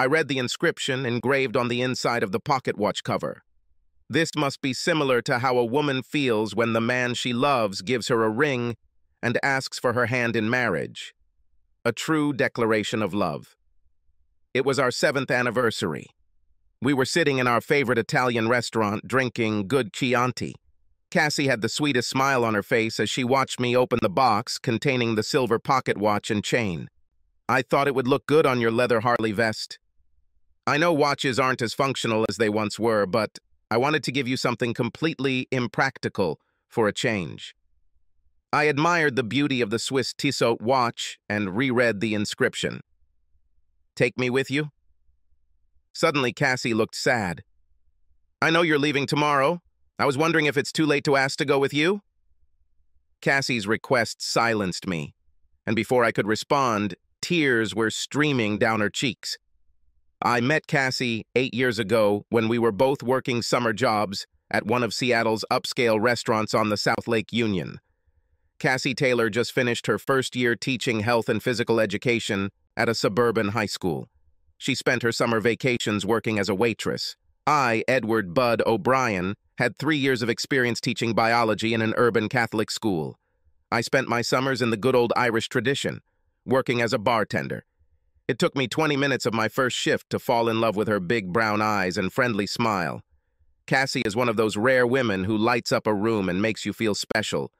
I read the inscription engraved on the inside of the pocket watch cover. This must be similar to how a woman feels when the man she loves gives her a ring and asks for her hand in marriage. A true declaration of love. It was our 7th anniversary. We were sitting in our favorite Italian restaurant drinking good Chianti. Cassie had the sweetest smile on her face as she watched me open the box containing the silver pocket watch and chain. I thought it would look good on your leather Harley vest. I know watches aren't as functional as they once were, but I wanted to give you something completely impractical for a change. I admired the beauty of the Swiss Tissot watch and reread the inscription. Take me with you? Suddenly, Cassie looked sad. I know you're leaving tomorrow. I was wondering if it's too late to ask to go with you? Cassie's request silenced me, and before I could respond, tears were streaming down her cheeks. I met Cassie 8 years ago when we were both working summer jobs at one of Seattle's upscale restaurants on the South Lake Union. Cassie Taylor just finished her first year teaching health and physical education at a suburban high school. She spent her summer vacations working as a waitress. I, Edward "Bud" O'Brien, had 3 years of experience teaching biology in an urban Catholic school. I spent my summers in the good old Irish tradition, working as a bartender. It took me 20 minutes of my first shift to fall in love with her big brown eyes and friendly smile. Cassie is one of those rare women who lights up a room and makes you feel special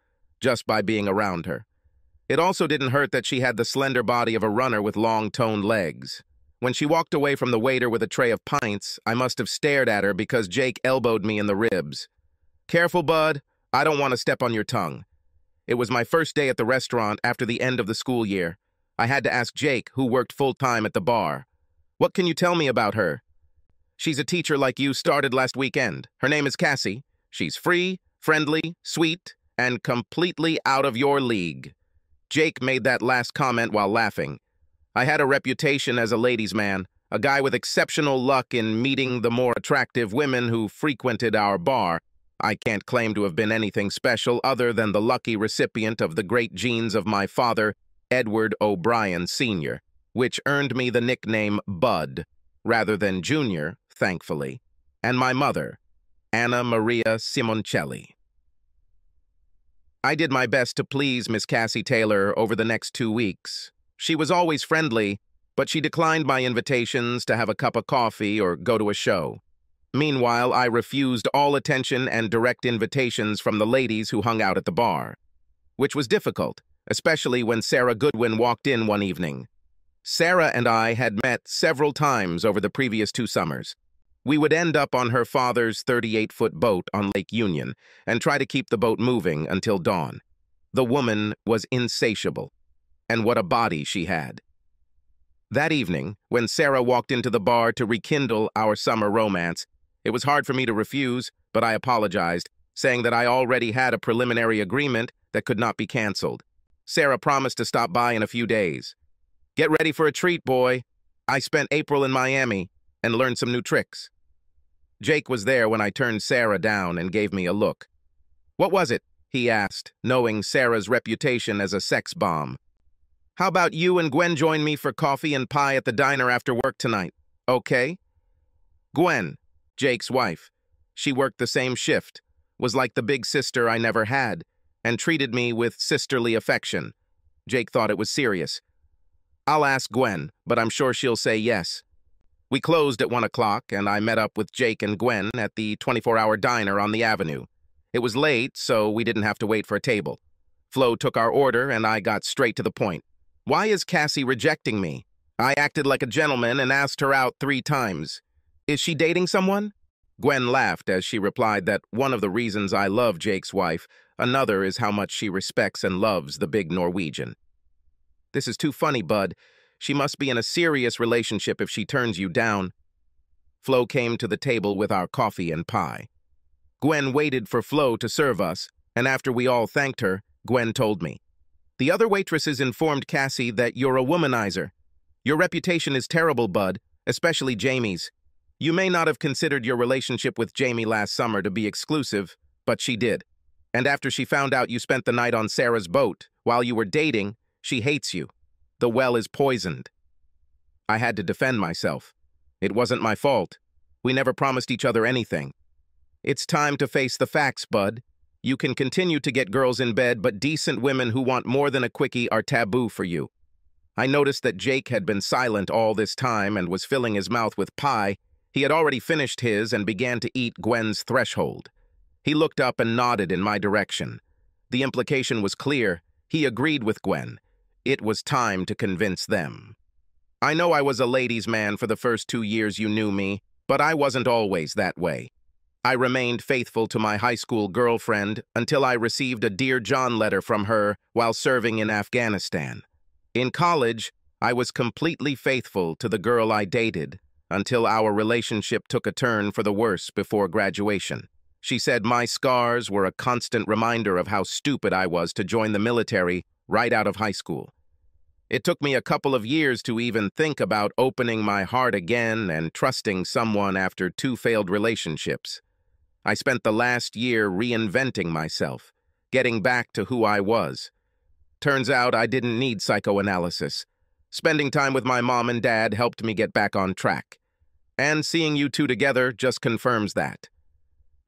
just by being around her. It also didn't hurt that she had the slender body of a runner with long, toned legs. When she walked away from the waiter with a tray of pints, I must have stared at her because Jake elbowed me in the ribs. Careful, bud. I don't want to step on your tongue. It was my first day at the restaurant after the end of the school year. I had to ask Jake, who worked full-time at the bar. What can you tell me about her? She's a teacher like you started last weekend. Her name is Cassie. She's free, friendly, sweet, and completely out of your league. Jake made that last comment while laughing. I had a reputation as a ladies' man, a guy with exceptional luck in meeting the more attractive women who frequented our bar. I can't claim to have been anything special other than the lucky recipient of the great genes of my father, Edward O'Brien Sr., which earned me the nickname Bud, rather than Junior, thankfully, and my mother, Anna Maria Simoncelli. I did my best to please Miss Cassie Taylor over the next 2 weeks. She was always friendly, but she declined my invitations to have a cup of coffee or go to a show. Meanwhile, I refused all attention and direct invitations from the ladies who hung out at the bar, which was difficult, especially when Sarah Goodwin walked in one evening. Sarah and I had met several times over the previous 2 summers. We would end up on her father's 38-foot boat on Lake Union and try to keep the boat moving until dawn. The woman was insatiable. And what a body she had. That evening, when Sarah walked into the bar to rekindle our summer romance, it was hard for me to refuse, but I apologized, saying that I already had a preliminary agreement that could not be canceled. Sarah promised to stop by in a few days. Get ready for a treat, boy. I spent April in Miami and learned some new tricks. Jake was there when I turned Sarah down and gave me a look. What was it? He asked, knowing Sarah's reputation as a sex bomb. How about you and Gwen join me for coffee and pie at the diner after work tonight, okay? Gwen, Jake's wife, she worked the same shift, was like the big sister I never had, and treated me with sisterly affection. Jake thought it was serious. I'll ask Gwen, but I'm sure she'll say yes. We closed at 1 o'clock, and I met up with Jake and Gwen at the 24-hour diner on the avenue. It was late, so we didn't have to wait for a table. Flo took our order, and I got straight to the point. Why is Cassie rejecting me? I acted like a gentleman and asked her out 3 times. Is she dating someone? Gwen laughed as she replied that one of the reasons I love Jake's wife, another is how much she respects and loves the big Norwegian. This is too funny, bud. She must be in a serious relationship if she turns you down. Flo came to the table with our coffee and pie. Gwen waited for Flo to serve us, and after we all thanked her, Gwen told me. The other waitresses informed Cassie that you're a womanizer. Your reputation is terrible, bud, especially Jamie's. You may not have considered your relationship with Jamie last summer to be exclusive, but she did. And after she found out you spent the night on Sarah's boat while you were dating, she hates you. The well is poisoned. I had to defend myself. It wasn't my fault. We never promised each other anything. It's time to face the facts, bud. You can continue to get girls in bed, but decent women who want more than a quickie are taboo for you. I noticed that Jake had been silent all this time and was filling his mouth with pie. He had already finished his and began to eat Gwen's threshold. He looked up and nodded in my direction. The implication was clear. He agreed with Gwen. It was time to convince them. I know I was a ladies' man for the first 2 years you knew me, but I wasn't always that way. I remained faithful to my high school girlfriend until I received a Dear John letter from her while serving in Afghanistan. In college, I was completely faithful to the girl I dated until our relationship took a turn for the worse before graduation. She said my scars were a constant reminder of how stupid I was to join the military right out of high school. It took me a couple of years to even think about opening my heart again and trusting someone after 2 failed relationships. I spent the last year reinventing myself, getting back to who I was. Turns out I didn't need psychoanalysis. Spending time with my mom and dad helped me get back on track. And seeing you two together just confirms that.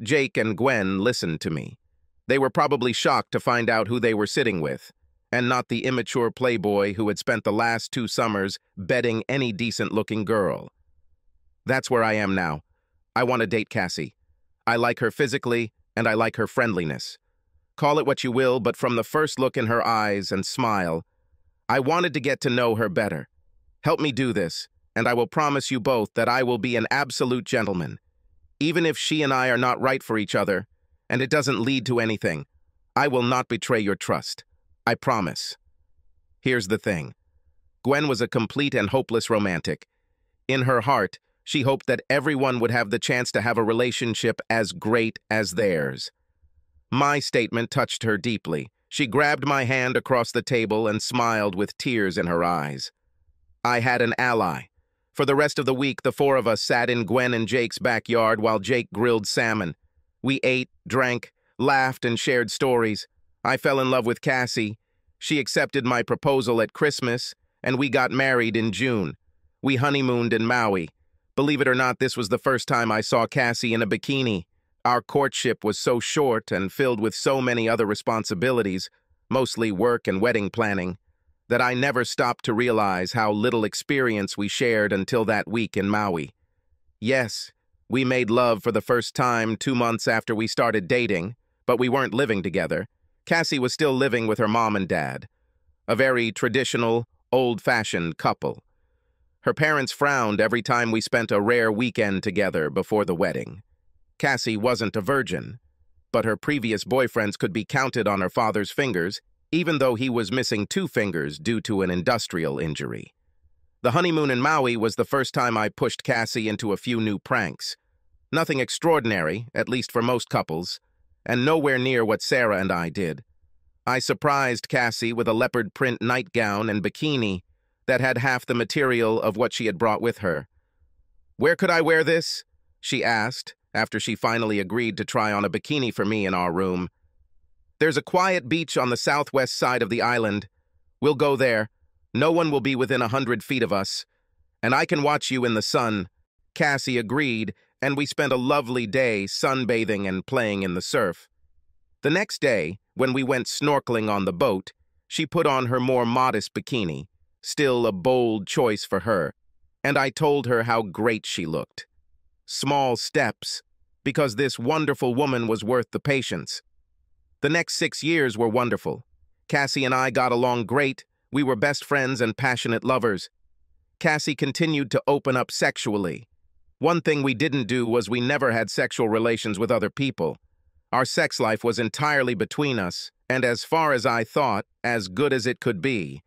Jake and Gwen listened to me. They were probably shocked to find out who they were sitting with, and not the immature playboy who had spent the last 2 summers bedding any decent-looking girl. That's where I am now. I want to date Cassie. I like her physically, and I like her friendliness. Call it what you will, but from the first look in her eyes and smile, I wanted to get to know her better. Help me do this, and I will promise you both that I will be an absolute gentleman. Even if she and I are not right for each other, and it doesn't lead to anything, I will not betray your trust. I promise. Here's the thing. Gwen was a complete and hopeless romantic. In her heart, she hoped that everyone would have the chance to have a relationship as great as theirs. My statement touched her deeply. She grabbed my hand across the table and smiled with tears in her eyes. I had an ally. For the rest of the week, the 4 of us sat in Gwen and Jake's backyard while Jake grilled salmon. We ate, drank, laughed, and shared stories. I fell in love with Cassie. She accepted my proposal at Christmas, and we got married in June. We honeymooned in Maui. Believe it or not, this was the first time I saw Cassie in a bikini. Our courtship was so short and filled with so many other responsibilities, mostly work and wedding planning, that I never stopped to realize how little experience we shared until that week in Maui. Yes, we made love for the first time 2 months after we started dating, but we weren't living together. Cassie was still living with her mom and dad, a very traditional, old-fashioned couple. Her parents frowned every time we spent a rare weekend together before the wedding. Cassie wasn't a virgin, but her previous boyfriends could be counted on her father's fingers, even though he was missing 2 fingers due to an industrial injury. The honeymoon in Maui was the first time I pushed Cassie into a few new pranks. Nothing extraordinary, at least for most couples, and nowhere near what Sarah and I did. I surprised Cassie with a leopard print nightgown and bikini that had half the material of what she had brought with her. "Where could I wear this?" she asked after she finally agreed to try on a bikini for me in our room. "There's a quiet beach on the southwest side of the island. We'll go there. No one will be within 100 feet of us, and I can watch you in the sun." Cassie agreed, and we spent a lovely day sunbathing and playing in the surf. The next day, when we went snorkeling on the boat, she put on her more modest bikini, still a bold choice for her, and I told her how great she looked. Small steps, because this wonderful woman was worth the patience. The next 6 years were wonderful. Cassie and I got along great. We were best friends and passionate lovers. Cassie continued to open up sexually. One thing we didn't do was we never had sexual relations with other people. Our sex life was entirely between us, and as far as I thought, as good as it could be.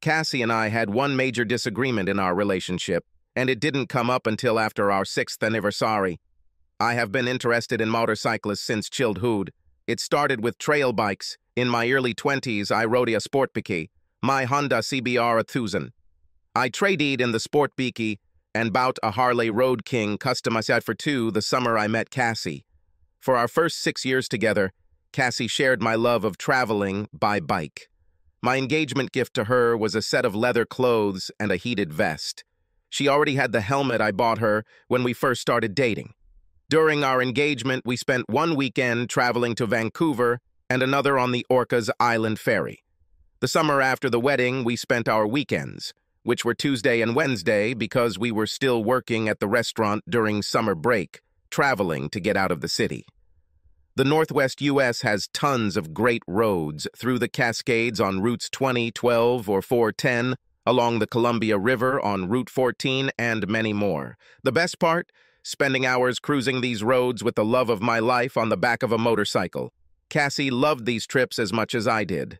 Cassie and I had one major disagreement in our relationship, and it didn't come up until after our 6th anniversary. I have been interested in motorcyclists since childhood. It started with trail bikes. In my early 20s, I rode a sport bike, my Honda CBR 1000. I traded in the sport bike and bought a Harley Road King customized for 2 the summer I met Cassie. For our first 6 years together, Cassie shared my love of traveling by bike. My engagement gift to her was a set of leather clothes and a heated vest. She already had the helmet I bought her when we first started dating. During our engagement, we spent one weekend traveling to Vancouver and another on the Orcas Island ferry. The summer after the wedding, we spent our weekends, which were Tuesday and Wednesday, because we were still working at the restaurant during summer break, traveling to get out of the city. The Northwest U.S. has tons of great roads through the Cascades on routes 20, 12, or 410, along the Columbia River on Route 14, and many more. The best part? Spending hours cruising these roads with the love of my life on the back of a motorcycle. Cassie loved these trips as much as I did.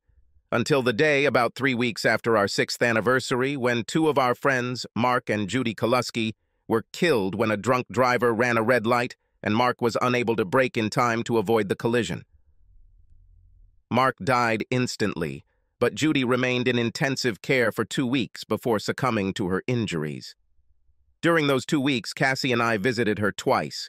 Until the day, about 3 weeks after our 6th anniversary, when two of our friends, Mark and Judy Koluski, were killed when a drunk driver ran a red light and Mark was unable to brake in time to avoid the collision. Mark died instantly, but Judy remained in intensive care for 2 weeks before succumbing to her injuries. During those 2 weeks, Cassie and I visited her twice.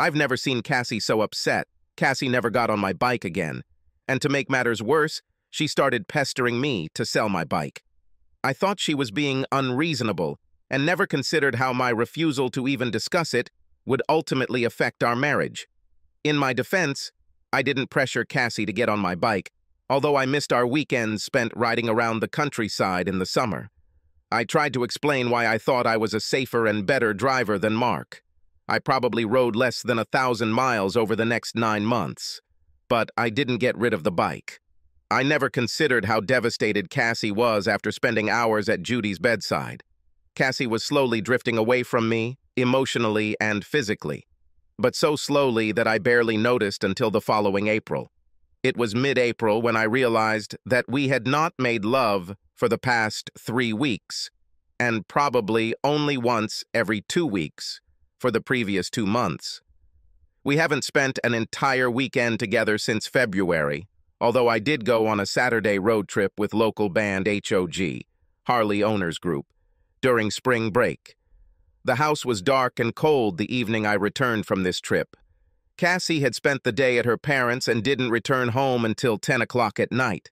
I've never seen Cassie so upset. Cassie never got on my bike again. And to make matters worse, she started pestering me to sell my bike. I thought she was being unreasonable and never considered how my refusal to even discuss it would ultimately affect our marriage. In my defense, I didn't pressure Cassie to get on my bike, although I missed our weekends spent riding around the countryside in the summer. I tried to explain why I thought I was a safer and better driver than Mark. I probably rode less than 1,000 miles over the next 9 months, but I didn't get rid of the bike. I never considered how devastated Cassie was after spending hours at Judy's bedside. Cassie was slowly drifting away from me, emotionally and physically, but so slowly that I barely noticed until the following April. It was mid-April when I realized that we had not made love for the past 3 weeks, and probably only once every 2 weeks for the previous 2 months. We haven't spent an entire weekend together since February, although I did go on a Saturday road trip with local band HOG, Harley Owners Group, during spring break. The house was dark and cold the evening I returned from this trip. Cassie had spent the day at her parents' and didn't return home until 10 o'clock at night.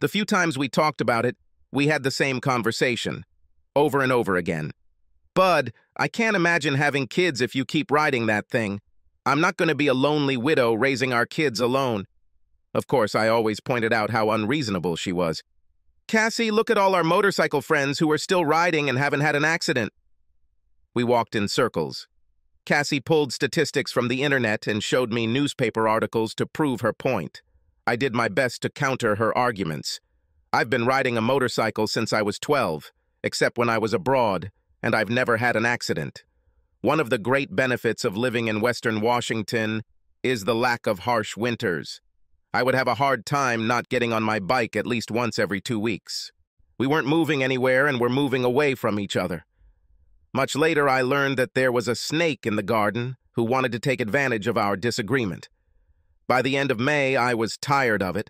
The few times we talked about it, we had the same conversation, over and over again. "Bud, I can't imagine having kids if you keep riding that thing. I'm not going to be a lonely widow raising our kids alone." Of course, I always pointed out how unreasonable she was. "Cassie, look at all our motorcycle friends who are still riding and haven't had an accident." We walked in circles. Cassie pulled statistics from the internet and showed me newspaper articles to prove her point. I did my best to counter her arguments. I've been riding a motorcycle since I was 12, except when I was abroad, and I've never had an accident. One of the great benefits of living in Western Washington is the lack of harsh winters. I would have a hard time not getting on my bike at least once every 2 weeks. We weren't moving anywhere and were moving away from each other. Much later, I learned that there was a snake in the garden who wanted to take advantage of our disagreement. By the end of May, I was tired of it.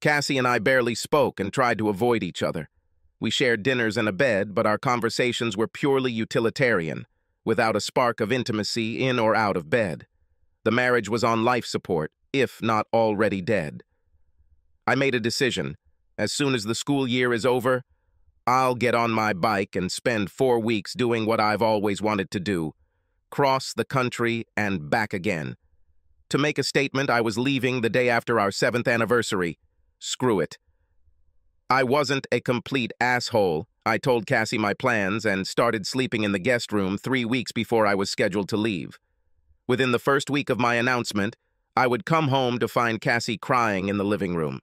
Cassie and I barely spoke and tried to avoid each other. We shared dinners and a bed, but our conversations were purely utilitarian, without a spark of intimacy in or out of bed. The marriage was on life support, if not already dead. I made a decision. As soon as the school year is over, I'll get on my bike and spend 4 weeks doing what I've always wanted to do, cross the country and back again. To make a statement, I was leaving the day after our 7th anniversary. Screw it. I wasn't a complete asshole. I told Cassie my plans and started sleeping in the guest room 3 weeks before I was scheduled to leave. Within the first week of my announcement, I would come home to find Cassie crying in the living room.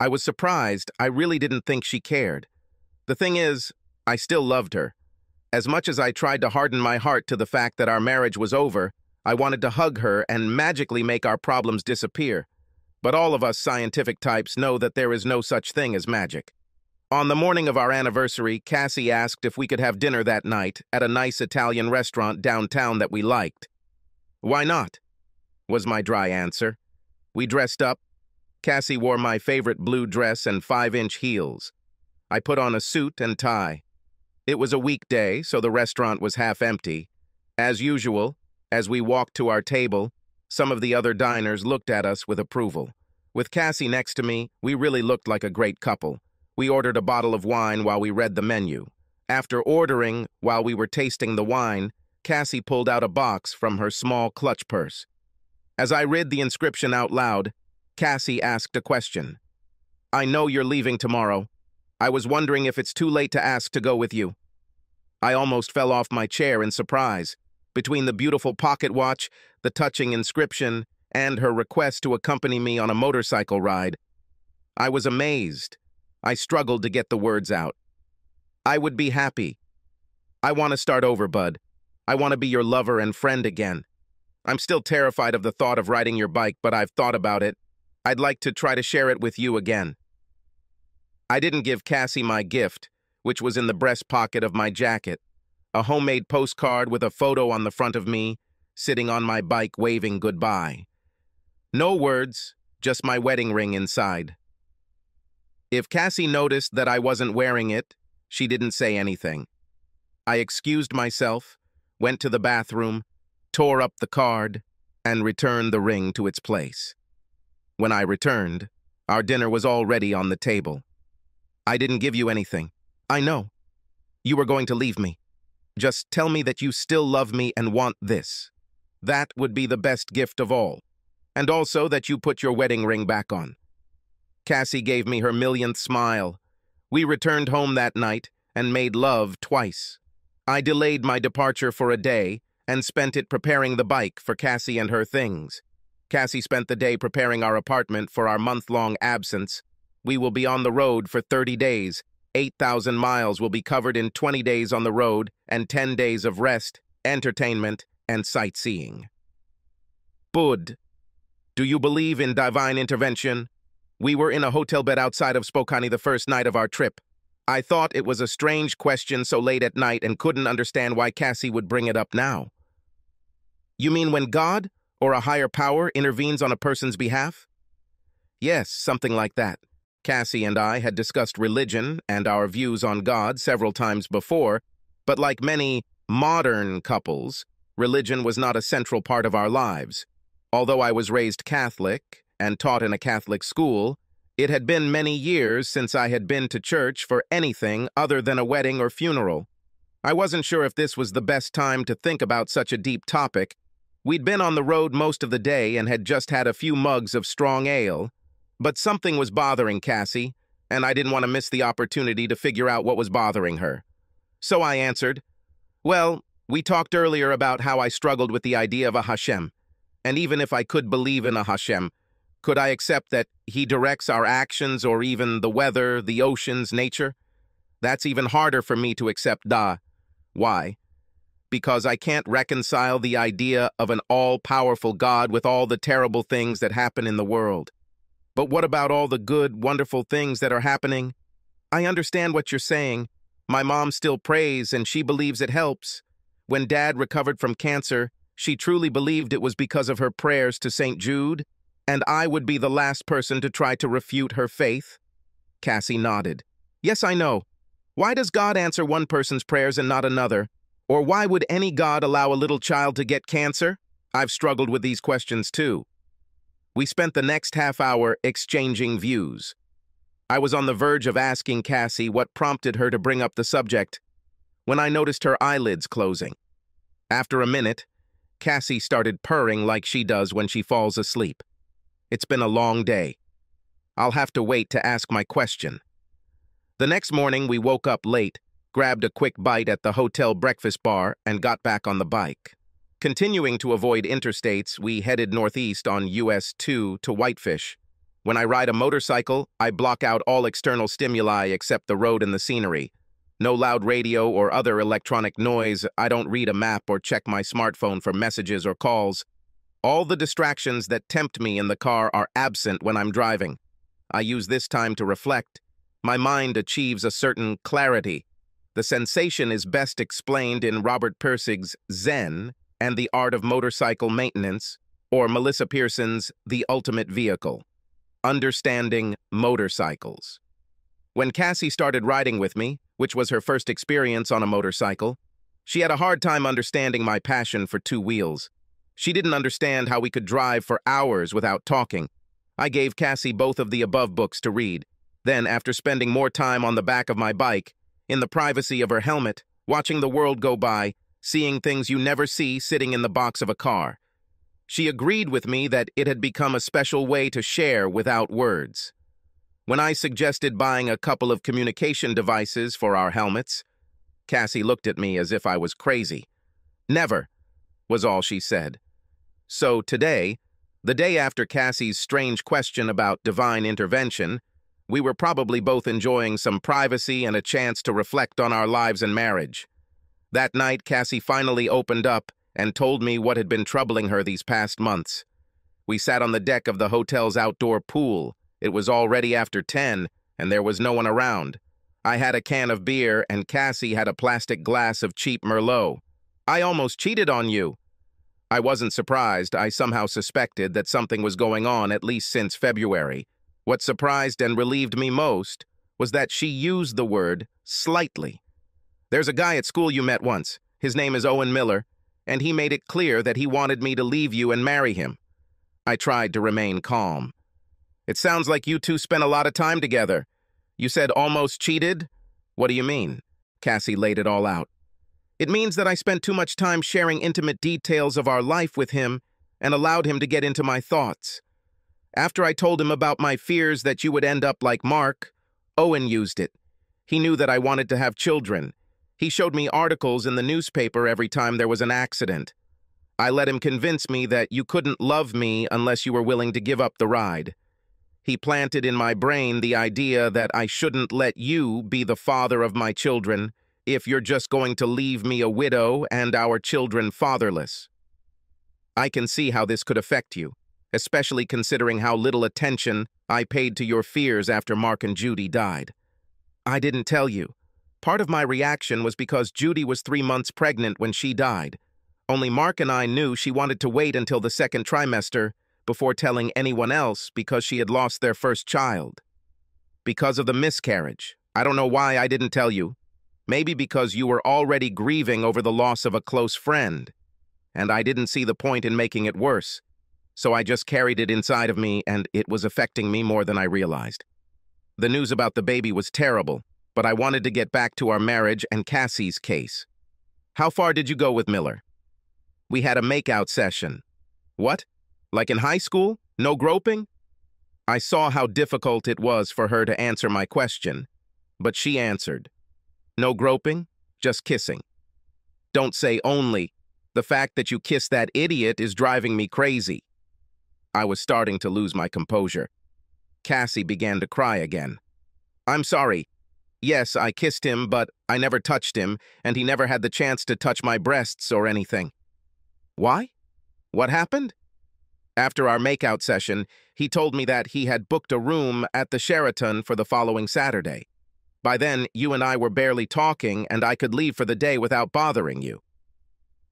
I was surprised. I really didn't think she cared. The thing is, I still loved her. As much as I tried to harden my heart to the fact that our marriage was over, I wanted to hug her and magically make our problems disappear. But all of us scientific types know that there is no such thing as magic. On the morning of our anniversary, Cassie asked if we could have dinner that night at a nice Italian restaurant downtown that we liked. "Why not?" was my dry answer. We dressed up. Cassie wore my favorite blue dress and 5-inch heels. I put on a suit and tie. It was a weekday, so the restaurant was half empty. As usual, as we walked to our table, some of the other diners looked at us with approval. With Cassie next to me, we really looked like a great couple. We ordered a bottle of wine while we read the menu. After ordering, while we were tasting the wine, Cassie pulled out a box from her small clutch purse. As I read the inscription out loud, Cassie asked a question. "I know you're leaving tomorrow. I was wondering if it's too late to ask to go with you." I almost fell off my chair in surprise. Between the beautiful pocket watch, the touching inscription, and her request to accompany me on a motorcycle ride, I was amazed. I struggled to get the words out. "I would be happy. I want to start over, bud. I want to be your lover and friend again. I'm still terrified of the thought of riding your bike, but I've thought about it. I'd like to try to share it with you again." I didn't give Cassie my gift, which was in the breast pocket of my jacket, a homemade postcard with a photo on the front of me, sitting on my bike waving goodbye. No words, just my wedding ring inside. If Cassie noticed that I wasn't wearing it, she didn't say anything. I excused myself, went to the bathroom, tore up the card, and returned the ring to its place. When I returned, our dinner was already on the table. "I didn't give you anything. I know. You were going to leave me. Just tell me that you still love me and want this. That would be the best gift of all. And also that you put your wedding ring back on." Cassie gave me her millionth smile. We returned home that night and made love twice. I delayed my departure for a day and spent it preparing the bike for Cassie and her things. Cassie spent the day preparing our apartment for our month-long absence. We will be on the road for 30 days. 8,000 miles will be covered in 20 days on the road and 10 days of rest, entertainment, and sightseeing. Bud, do you believe in divine intervention? We were in a hotel bed outside of Spokane the first night of our trip. I thought it was a strange question so late at night and couldn't understand why Cassie would bring it up now. "You mean when God or a higher power intervenes on a person's behalf?" "Yes, something like that." Cassie and I had discussed religion and our views on God several times before, but like many modern couples, religion was not a central part of our lives. Although I was raised Catholic and taught in a Catholic school, it had been many years since I had been to church for anything other than a wedding or funeral. I wasn't sure if this was the best time to think about such a deep topic. We'd been on the road most of the day and had just had a few mugs of strong ale, but something was bothering Cassie, and I didn't want to miss the opportunity to figure out what was bothering her. So I answered, "Well, we talked earlier about how I struggled with the idea of a Hashem, and even if I could believe in a Hashem, could I accept that he directs our actions or even the weather, the oceans, nature? That's even harder for me to accept, da. Why? Because I can't reconcile the idea of an all-powerful God with all the terrible things that happen in the world. But what about all the good, wonderful things that are happening? I understand what you're saying. My mom still prays and she believes it helps. When Dad recovered from cancer, she truly believed it was because of her prayers to St. Jude, and I would be the last person to try to refute her faith." Cassie nodded. "Yes, I know. Why does God answer one person's prayers and not another? Or why would any God allow a little child to get cancer? I've struggled with these questions too." We spent the next half hour exchanging views. I was on the verge of asking Cassie what prompted her to bring up the subject when I noticed her eyelids closing. After a minute, Cassie started purring like she does when she falls asleep. "It's been a long day. I'll have to wait to ask my question." The next morning, we woke up late, grabbed a quick bite at the hotel breakfast bar, and got back on the bike. Continuing to avoid interstates, we headed northeast on US 2 to Whitefish. When I ride a motorcycle, I block out all external stimuli except the road and the scenery. No loud radio or other electronic noise. I don't read a map or check my smartphone for messages or calls. All the distractions that tempt me in the car are absent when I'm driving. I use this time to reflect. My mind achieves a certain clarity. The sensation is best explained in Robert Pirsig's Zen and the Art of Motorcycle Maintenance, or Melissa Pearson's The Ultimate Vehicle, Understanding Motorcycles. When Cassie started riding with me, which was her first experience on a motorcycle, she had a hard time understanding my passion for two wheels. She didn't understand how we could drive for hours without talking. I gave Cassie both of the above books to read. Then, after spending more time on the back of my bike, in the privacy of her helmet, watching the world go by, seeing things you never see sitting in the box of a car. She agreed with me that it had become a special way to share without words. When I suggested buying a couple of communication devices for our helmets, Cassie looked at me as if I was crazy. "Never," was all she said. So today, the day after Cassie's strange question about divine intervention, we were probably both enjoying some privacy and a chance to reflect on our lives and marriage. That night, Cassie finally opened up and told me what had been troubling her these past months. We sat on the deck of the hotel's outdoor pool. It was already after 10, and there was no one around. I had a can of beer, and Cassie had a plastic glass of cheap Merlot. "I almost cheated on you." I wasn't surprised. I somehow suspected that something was going on, at least since February. What surprised and relieved me most was that she used the word slightly. "There's a guy at school you met once. His name is Owen Miller, and he made it clear that he wanted me to leave you and marry him." I tried to remain calm. "It sounds like you two spent a lot of time together. You said almost cheated? What do you mean?" Cassie laid it all out. "It means that I spent too much time sharing intimate details of our life with him and allowed him to get into my thoughts. After I told him about my fears that you would end up like Mark, Owen used it. He knew that I wanted to have children. He showed me articles in the newspaper every time there was an accident. I let him convince me that you couldn't love me unless you were willing to give up the ride. He planted in my brain the idea that I shouldn't let you be the father of my children if you're just going to leave me a widow and our children fatherless. I can see how this could affect you, especially considering how little attention I paid to your fears after Mark and Judy died." "I didn't tell you. Part of my reaction was because Judy was 3 months pregnant when she died. Only Mark and I knew she wanted to wait until the second trimester before telling anyone else because she had lost their first child. Because of the miscarriage. I don't know why I didn't tell you. Maybe because you were already grieving over the loss of a close friend, and I didn't see the point in making it worse. So I just carried it inside of me, and it was affecting me more than I realized. The news about the baby was terrible, but I wanted to get back to our marriage and Cassie's case." "How far did you go with Miller?" "We had a makeout session." "What? Like in high school? No groping?" I saw how difficult it was for her to answer my question, but she answered. "No groping, just kissing." "Don't say only. The fact that you kissed that idiot is driving me crazy." I was starting to lose my composure. Cassie began to cry again. "I'm sorry. Yes, I kissed him, but I never touched him, and he never had the chance to touch my breasts or anything." "Why? What happened?" "After our makeout session, he told me that he had booked a room at the Sheraton for the following Saturday. By then, you and I were barely talking, and I could leave for the day without bothering you.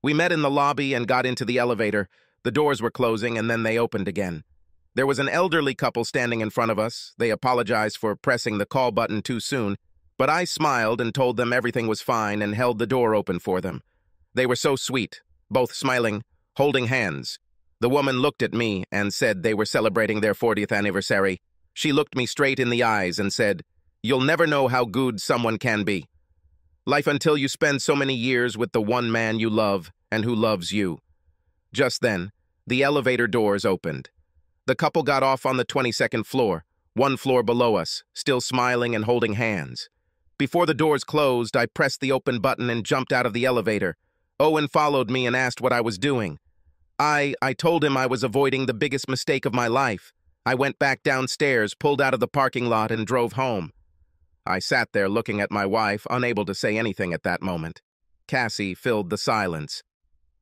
We met in the lobby and got into the elevator. The doors were closing, and then they opened again. There was an elderly couple standing in front of us. They apologized for pressing the call button too soon, but I smiled and told them everything was fine and held the door open for them. They were so sweet, both smiling, holding hands. The woman looked at me and said they were celebrating their 40th anniversary. She looked me straight in the eyes and said, 'You'll never know how good someone can be. Life until you spend so many years with the one man you love and who loves you.'" Just then, the elevator doors opened. The couple got off on the 22nd floor, one floor below us, still smiling and holding hands. Before the doors closed, I pressed the open button and jumped out of the elevator. Owen followed me and asked what I was doing. I told him I was avoiding the biggest mistake of my life. I went back downstairs, pulled out of the parking lot, and drove home. I sat there looking at my wife, unable to say anything at that moment. Cassie filled the silence.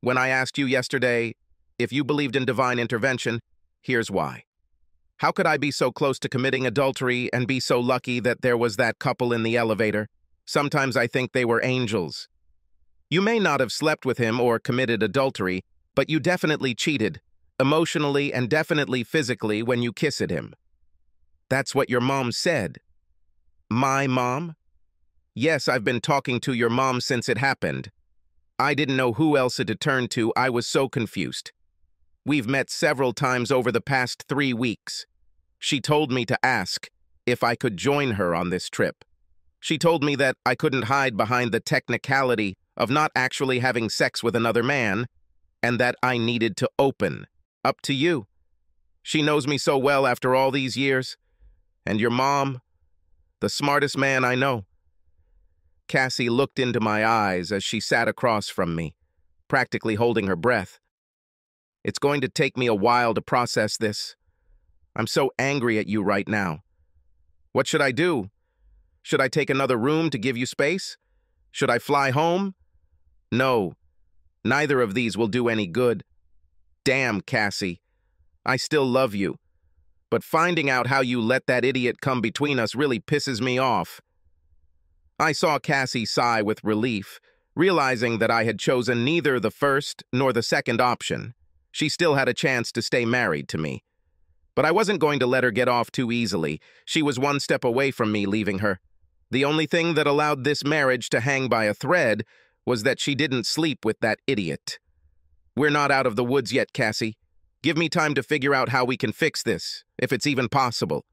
"When I asked you yesterday if you believed in divine intervention, here's why. How could I be so close to committing adultery and be so lucky that there was that couple in the elevator? Sometimes I think they were angels. You may not have slept with him or committed adultery, but you definitely cheated, emotionally and definitely physically, when you kissed him." "That's what your mom said." "My mom?" "Yes, I've been talking to your mom since it happened. I didn't know who else to turn to. I was so confused. We've met several times over the past 3 weeks. She told me to ask if I could join her on this trip. She told me that I couldn't hide behind the technicality of not actually having sex with another man, and that I needed to open up to you. She knows me so well after all these years, and your mom, the smartest man I know. Cassie looked into my eyes as she sat across from me, practically holding her breath. It's going to take me a while to process this. I'm so angry at you right now. What should I do? Should I take another room to give you space? Should I fly home? No, neither of these will do any good. Damn, Cassie, I still love you, but finding out how you let that idiot come between us really pisses me off. I saw Cassie sigh with relief, realizing that I had chosen neither the first nor the second option. She still had a chance to stay married to me. But I wasn't going to let her get off too easily. She was one step away from me leaving her. The only thing that allowed this marriage to hang by a thread was that she didn't sleep with that idiot. We're not out of the woods yet, Cassie. Give me time to figure out how we can fix this, if it's even possible.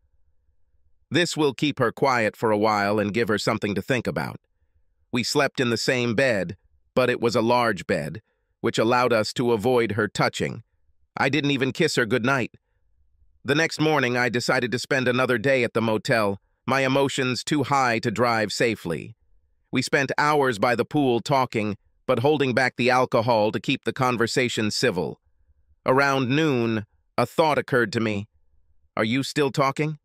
This will keep her quiet for a while and give her something to think about. We slept in the same bed, but it was a large bed, which allowed us to avoid her touching. I didn't even kiss her goodnight. The next morning, I decided to spend another day at the motel, my emotions too high to drive safely. We spent hours by the pool talking, but holding back the alcohol to keep the conversation civil. Around noon, a thought occurred to me. Are you still talking?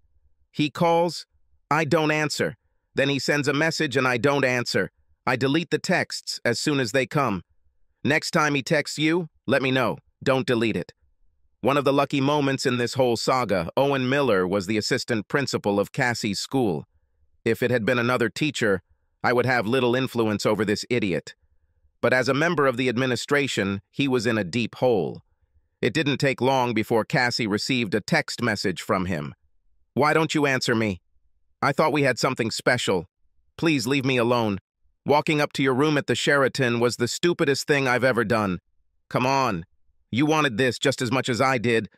He calls, I don't answer. Then he sends a message and I don't answer. I delete the texts as soon as they come. Next time he texts you, let me know. Don't delete it. One of the lucky moments in this whole saga, Owen Miller was the assistant principal of Cassie's school. If it had been another teacher, I would have little influence over this idiot. But as a member of the administration, he was in a deep hole. It didn't take long before Cassie received a text message from him. Why don't you answer me? I thought we had something special. Please leave me alone. Walking up to your room at the Sheraton was the stupidest thing I've ever done. Come on. You wanted this just as much as I did.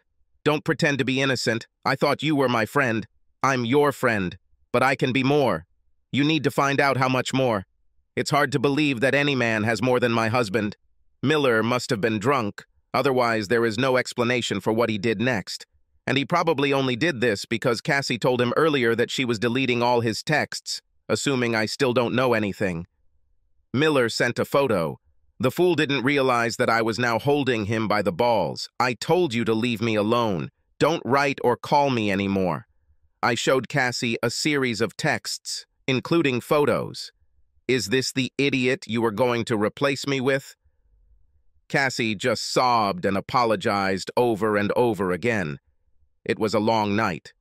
Don't pretend to be innocent. I thought you were my friend. I'm your friend, but I can be more. You need to find out how much more. It's hard to believe that any man has more than my husband. Miller must have been drunk, otherwise there is no explanation for what he did next. And he probably only did this because Cassie told him earlier that she was deleting all his texts, assuming I still don't know anything. Miller sent a photo. The fool didn't realize that I was now holding him by the balls. I told you to leave me alone. Don't write or call me anymore. I showed Cassie a series of texts, including photos. Is this the idiot you were going to replace me with? Cassie just sobbed and apologized over and over again. It was a long night.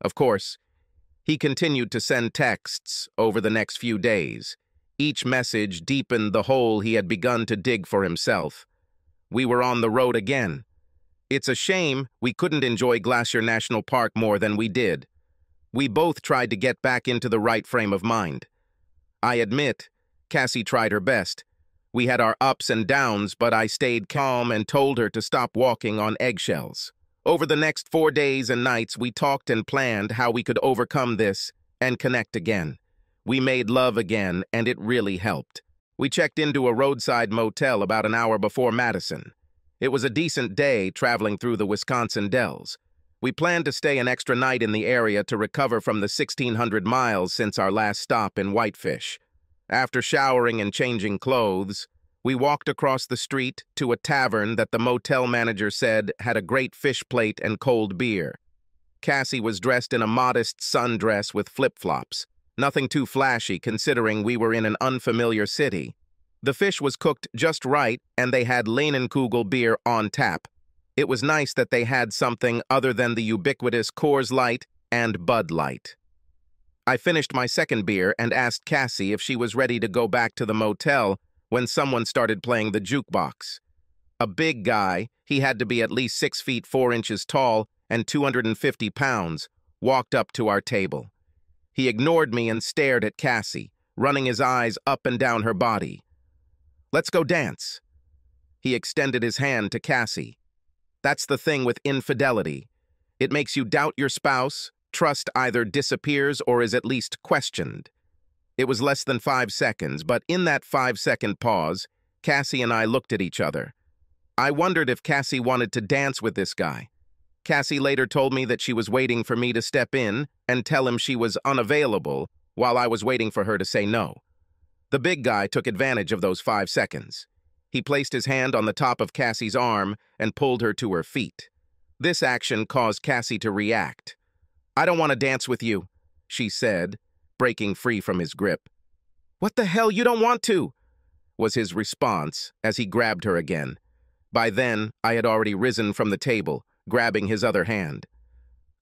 Of course, he continued to send texts over the next few days. Each message deepened the hole he had begun to dig for himself. We were on the road again. It's a shame we couldn't enjoy Glacier National Park more than we did. We both tried to get back into the right frame of mind. I admit, Cassie tried her best. We had our ups and downs, but I stayed calm and told her to stop walking on eggshells. Over the next 4 days and nights, we talked and planned how we could overcome this and connect again. We made love again, and it really helped. We checked into a roadside motel about an hour before Madison. It was a decent day traveling through the Wisconsin Dells. We planned to stay an extra night in the area to recover from the 1,600 miles since our last stop in Whitefish. After showering and changing clothes, we walked across the street to a tavern that the motel manager said had a great fish plate and cold beer. Cassie was dressed in a modest sundress with flip-flops, nothing too flashy considering we were in an unfamiliar city. The fish was cooked just right and they had Leinenkugel beer on tap. It was nice that they had something other than the ubiquitous Coors Light and Bud Light. I finished my second beer and asked Cassie if she was ready to go back to the motel when someone started playing the jukebox. A big guy, he had to be at least 6 feet 4 inches tall and 250 pounds, walked up to our table. He ignored me and stared at Cassie, running his eyes up and down her body. Let's go dance. He extended his hand to Cassie. That's the thing with infidelity. It makes you doubt your spouse, trust either disappears or is at least questioned. It was less than 5 seconds, but in that 5-second pause, Cassie and I looked at each other. I wondered if Cassie wanted to dance with this guy. Cassie later told me that she was waiting for me to step in and tell him she was unavailable while I was waiting for her to say no. The big guy took advantage of those 5 seconds. He placed his hand on the top of Cassie's arm and pulled her to her feet. This action caused Cassie to react. "I don't want to dance with you," she said, breaking free from his grip. "What the hell, you don't want to?" was his response as he grabbed her again. By then, I had already risen from the table, grabbing his other hand.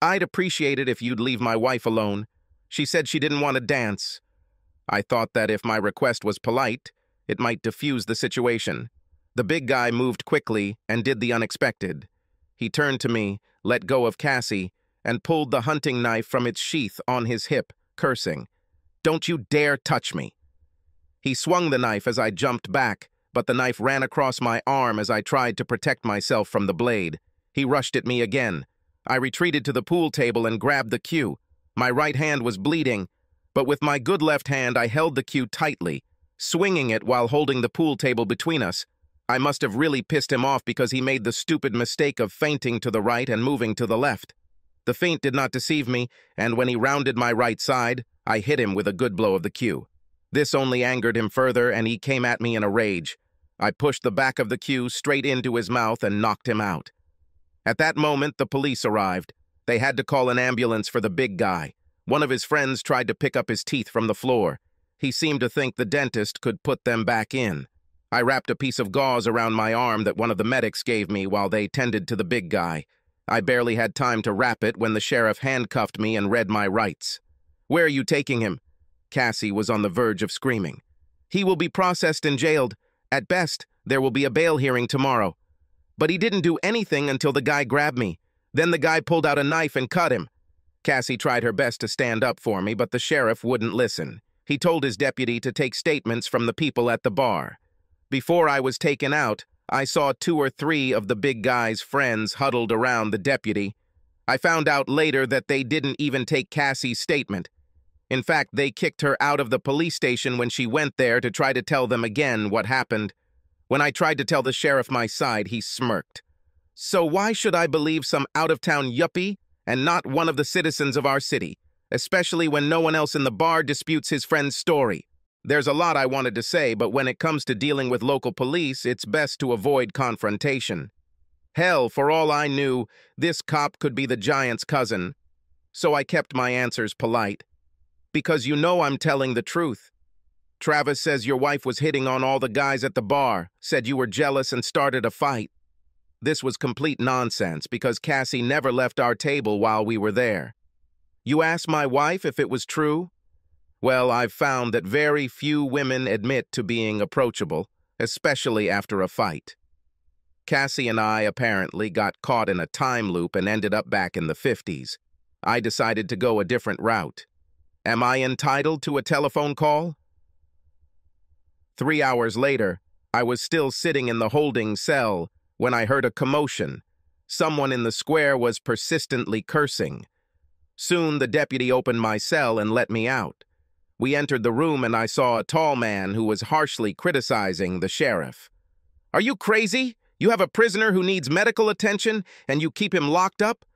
"I'd appreciate it if you'd leave my wife alone. She said she didn't want to dance." I thought that if my request was polite, it might defuse the situation. The big guy moved quickly and did the unexpected. He turned to me, let go of Cassie, and pulled the hunting knife from its sheath on his hip, cursing. "Don't you dare touch me." He swung the knife as I jumped back, but the knife ran across my arm as I tried to protect myself from the blade. He rushed at me again. I retreated to the pool table and grabbed the cue. My right hand was bleeding, but with my good left hand I held the cue tightly, swinging it while holding the pool table between us. I must have really pissed him off because he made the stupid mistake of feinting to the right and moving to the left. The feint did not deceive me, and when he rounded my right side, I hit him with a good blow of the cue. This only angered him further, and he came at me in a rage. I pushed the back of the cue straight into his mouth and knocked him out. At that moment, the police arrived. They had to call an ambulance for the big guy. One of his friends tried to pick up his teeth from the floor. He seemed to think the dentist could put them back in. I wrapped a piece of gauze around my arm that one of the medics gave me while they tended to the big guy. I barely had time to wrap it when the sheriff handcuffed me and read my rights. "Where are you taking him?" Cassie was on the verge of screaming. "He will be processed and jailed. At best, there will be a bail hearing tomorrow." "But he didn't do anything until the guy grabbed me. Then the guy pulled out a knife and cut him." Cassie tried her best to stand up for me, but the sheriff wouldn't listen. He told his deputy to take statements from the people at the bar. Before I was taken out, I saw 2 or 3 of the big guy's friends huddled around the deputy. I found out later that they didn't even take Cassie's statement. In fact, they kicked her out of the police station when she went there to try to tell them again what happened. When I tried to tell the sheriff my side, he smirked. "So why should I believe some out-of-town yuppie and not one of the citizens of our city, especially when no one else in the bar disputes his friend's story?" There's a lot I wanted to say, but when it comes to dealing with local police, it's best to avoid confrontation. Hell, for all I knew, this cop could be the giant's cousin. So I kept my answers polite. "Because you know I'm telling the truth. Travis says your wife was hitting on all the guys at the bar, said you were jealous and started a fight." This was complete nonsense because Cassie never left our table while we were there. "You asked my wife if it was true?" Well, I've found that very few women admit to being approachable, especially after a fight. Cassie and I apparently got caught in a time loop and ended up back in the 50s. I decided to go a different route. Am I entitled to a telephone call? 3 hours later, I was still sitting in the holding cell when I heard a commotion. Someone in the square was persistently cursing. Soon the deputy opened my cell and let me out. We entered the room and I saw a tall man who was harshly criticizing the sheriff. "Are you crazy? You have a prisoner who needs medical attention and you keep him locked up?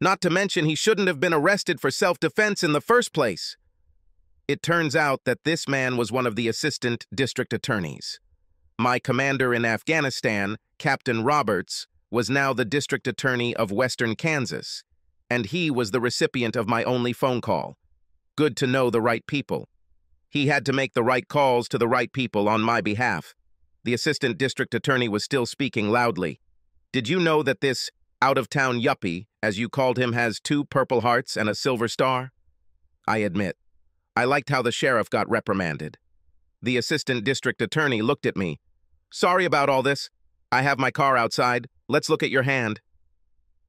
Not to mention he shouldn't have been arrested for self-defense in the first place." It turns out that this man was one of the assistant district attorneys. My commander in Afghanistan, Captain Roberts, was now the district attorney of Western Kansas, and he was the recipient of my only phone call. Good to know the right people. He had to make the right calls to the right people on my behalf. The assistant district attorney was still speaking loudly. "Did you know that this out-of-town yuppie, as you called him, has 2 purple hearts and a silver star?" I admit, I liked how the sheriff got reprimanded. The assistant district attorney looked at me. "Sorry about all this. I have my car outside. Let's look at your hand."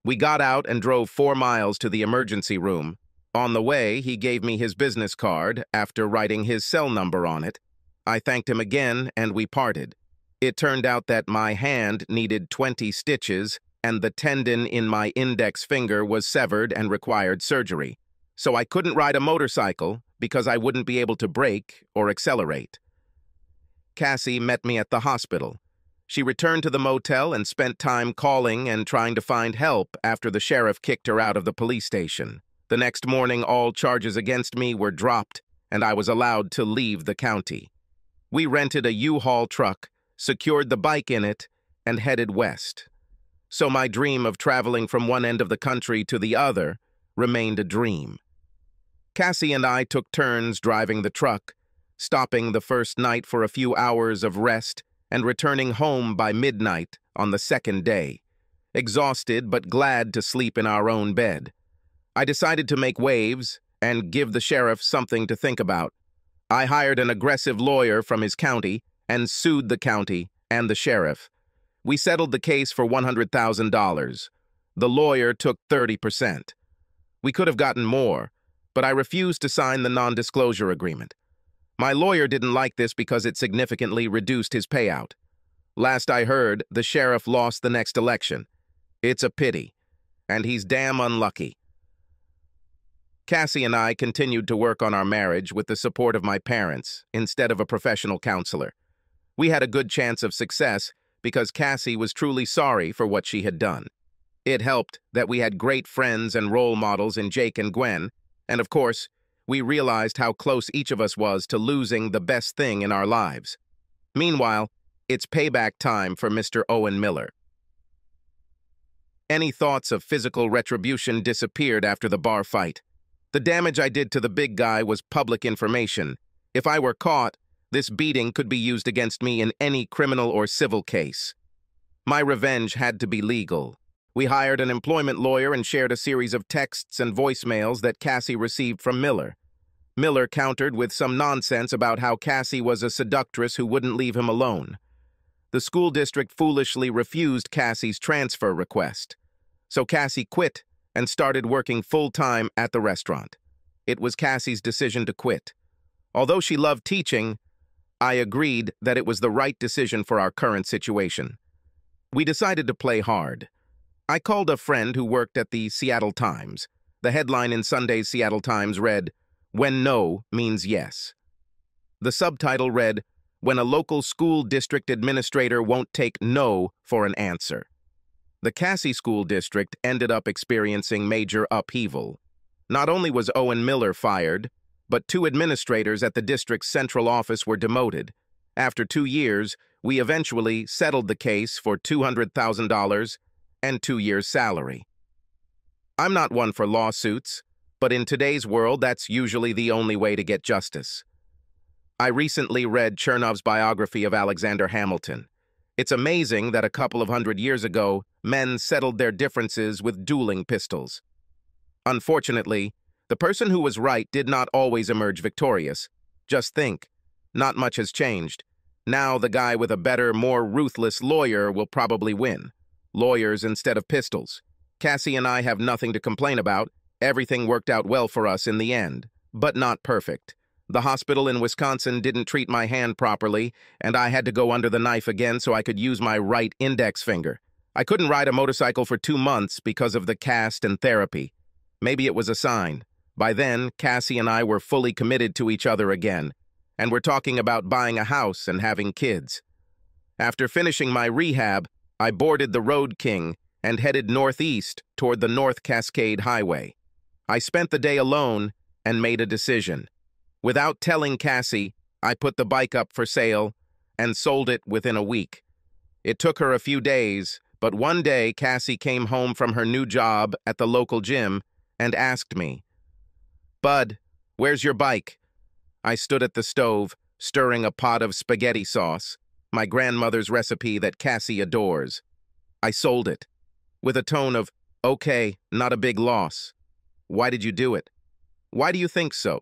We got out and drove 4 miles to the emergency room. On the way, he gave me his business card after writing his cell number on it. I thanked him again and we parted. It turned out that my hand needed 20 stitches and the tendon in my index finger was severed and required surgery. So I couldn't ride a motorcycle because I wouldn't be able to brake or accelerate. Cassie met me at the hospital. She returned to the motel and spent time calling and trying to find help after the sheriff kicked her out of the police station. The next morning, all charges against me were dropped, and I was allowed to leave the county. We rented a U-Haul truck, secured the bike in it, and headed west. So my dream of traveling from one end of the country to the other remained a dream. Cassie and I took turns driving the truck, stopping the first night for a few hours of rest and returning home by midnight on the second day, exhausted but glad to sleep in our own bed. I decided to make waves and give the sheriff something to think about. I hired an aggressive lawyer from his county and sued the county and the sheriff. We settled the case for $100,000. The lawyer took 30%. We could have gotten more, but I refused to sign the non-disclosure agreement. My lawyer didn't like this because it significantly reduced his payout. Last I heard, the sheriff lost the next election. It's a pity, and he's damn unlucky. Cassie and I continued to work on our marriage with the support of my parents instead of a professional counselor. We had a good chance of success because Cassie was truly sorry for what she had done. It helped that we had great friends and role models in Jake and Gwen, and of course, we realized how close each of us was to losing the best thing in our lives. Meanwhile, it's payback time for Mr. Owen Miller. Any thoughts of physical retribution disappeared after the bar fight. The damage I did to the big guy was public information. If I were caught, this beating could be used against me in any criminal or civil case. My revenge had to be legal. We hired an employment lawyer and shared a series of texts and voicemails that Cassie received from Miller. Miller countered with some nonsense about how Cassie was a seductress who wouldn't leave him alone. The school district foolishly refused Cassie's transfer request. So Cassie quit and started working full-time at the restaurant. It was Cassie's decision to quit. Although she loved teaching, I agreed that it was the right decision for our current situation. We decided to play hard. I called a friend who worked at the Seattle Times. The headline in Sunday's Seattle Times read, "When No Means Yes." The subtitle read, "When a Local School District Administrator Won't Take No for an Answer." The Cassie School District ended up experiencing major upheaval. Not only was Owen Miller fired, but two administrators at the district's central office were demoted. After 2 years, we eventually settled the case for $200,000 and 2 years' salary. I'm not one for lawsuits, but in today's world, that's usually the only way to get justice. I recently read Chernov's biography of Alexander Hamilton. It's amazing that a couple of hundred years ago, men settled their differences with dueling pistols. Unfortunately, the person who was right did not always emerge victorious. Just think, not much has changed. Now the guy with a better, more ruthless lawyer will probably win. Lawyers instead of pistols. Cassie and I have nothing to complain about. Everything worked out well for us in the end, but not perfect. The hospital in Wisconsin didn't treat my hand properly, and I had to go under the knife again so I could use my right index finger. I couldn't ride a motorcycle for 2 months because of the cast and therapy. Maybe it was a sign. By then, Cassie and I were fully committed to each other again, and we're talking about buying a house and having kids. After finishing my rehab, I boarded the Road King and headed northeast toward the North Cascade Highway. I spent the day alone and made a decision. Without telling Cassie, I put the bike up for sale and sold it within a week. It took her a few days, but one day Cassie came home from her new job at the local gym and asked me, "Bud, where's your bike?" I stood at the stove, stirring a pot of spaghetti sauce, my grandmother's recipe that Cassie adores. I sold it, with a tone of, "Okay, not a big loss." "Why did you do it?" "Why do you think so?"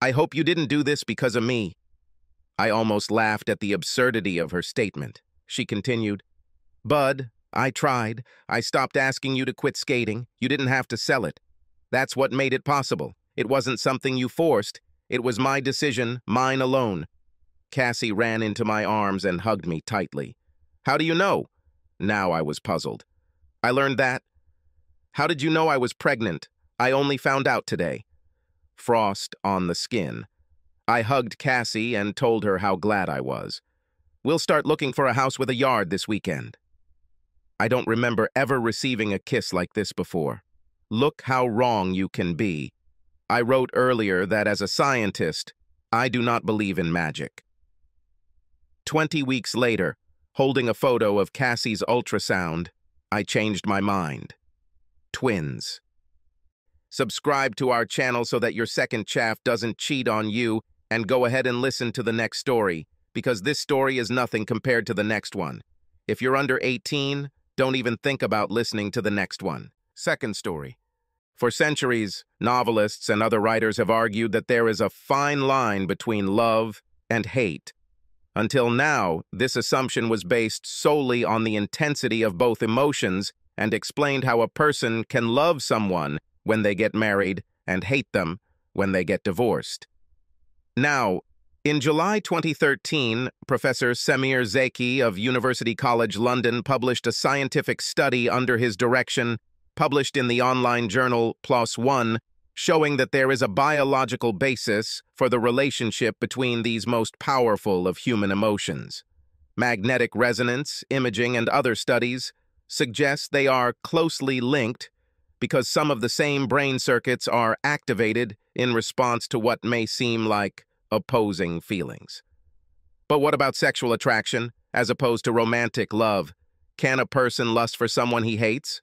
"I hope you didn't do this because of me." I almost laughed at the absurdity of her statement. She continued, "Bud, I tried. I stopped asking you to quit skating. You didn't have to sell it. That's what made it possible. It wasn't something you forced. It was my decision, mine alone." Cassie ran into my arms and hugged me tightly. "How do you know?" Now I was puzzled. "I learned that." "How did you know I was pregnant? I only found out today." frost on the skin. I hugged Cassie and told her how glad I was. We'll start looking for a house with a yard this weekend. I don't remember ever receiving a kiss like this before. Look how wrong you can be. I wrote earlier that as a scientist, I do not believe in magic. 20 weeks later, holding a photo of Cassie's ultrasound, I changed my mind. Twins. Subscribe to our channel so that your second chaff doesn't cheat on you, and go ahead and listen to the next story, because this story is nothing compared to the next one. If you're under 18, don't even think about listening to the next one. Second story. For centuries, novelists and other writers have argued that there is a fine line between love and hate. Until now, this assumption was based solely on the intensity of both emotions and explained how a person can love someone when they get married and hate them when they get divorced. Now, in July 2013, Professor Semir Zeki of University College London published a scientific study under his direction, published in the online journal PLOS One, showing that there is a biological basis for the relationship between these most powerful of human emotions. Magnetic resonance, imaging, and other studies suggest they are closely linked because some of the same brain circuits are activated in response to what may seem like opposing feelings. But what about sexual attraction, as opposed to romantic love? Can a person lust for someone he hates?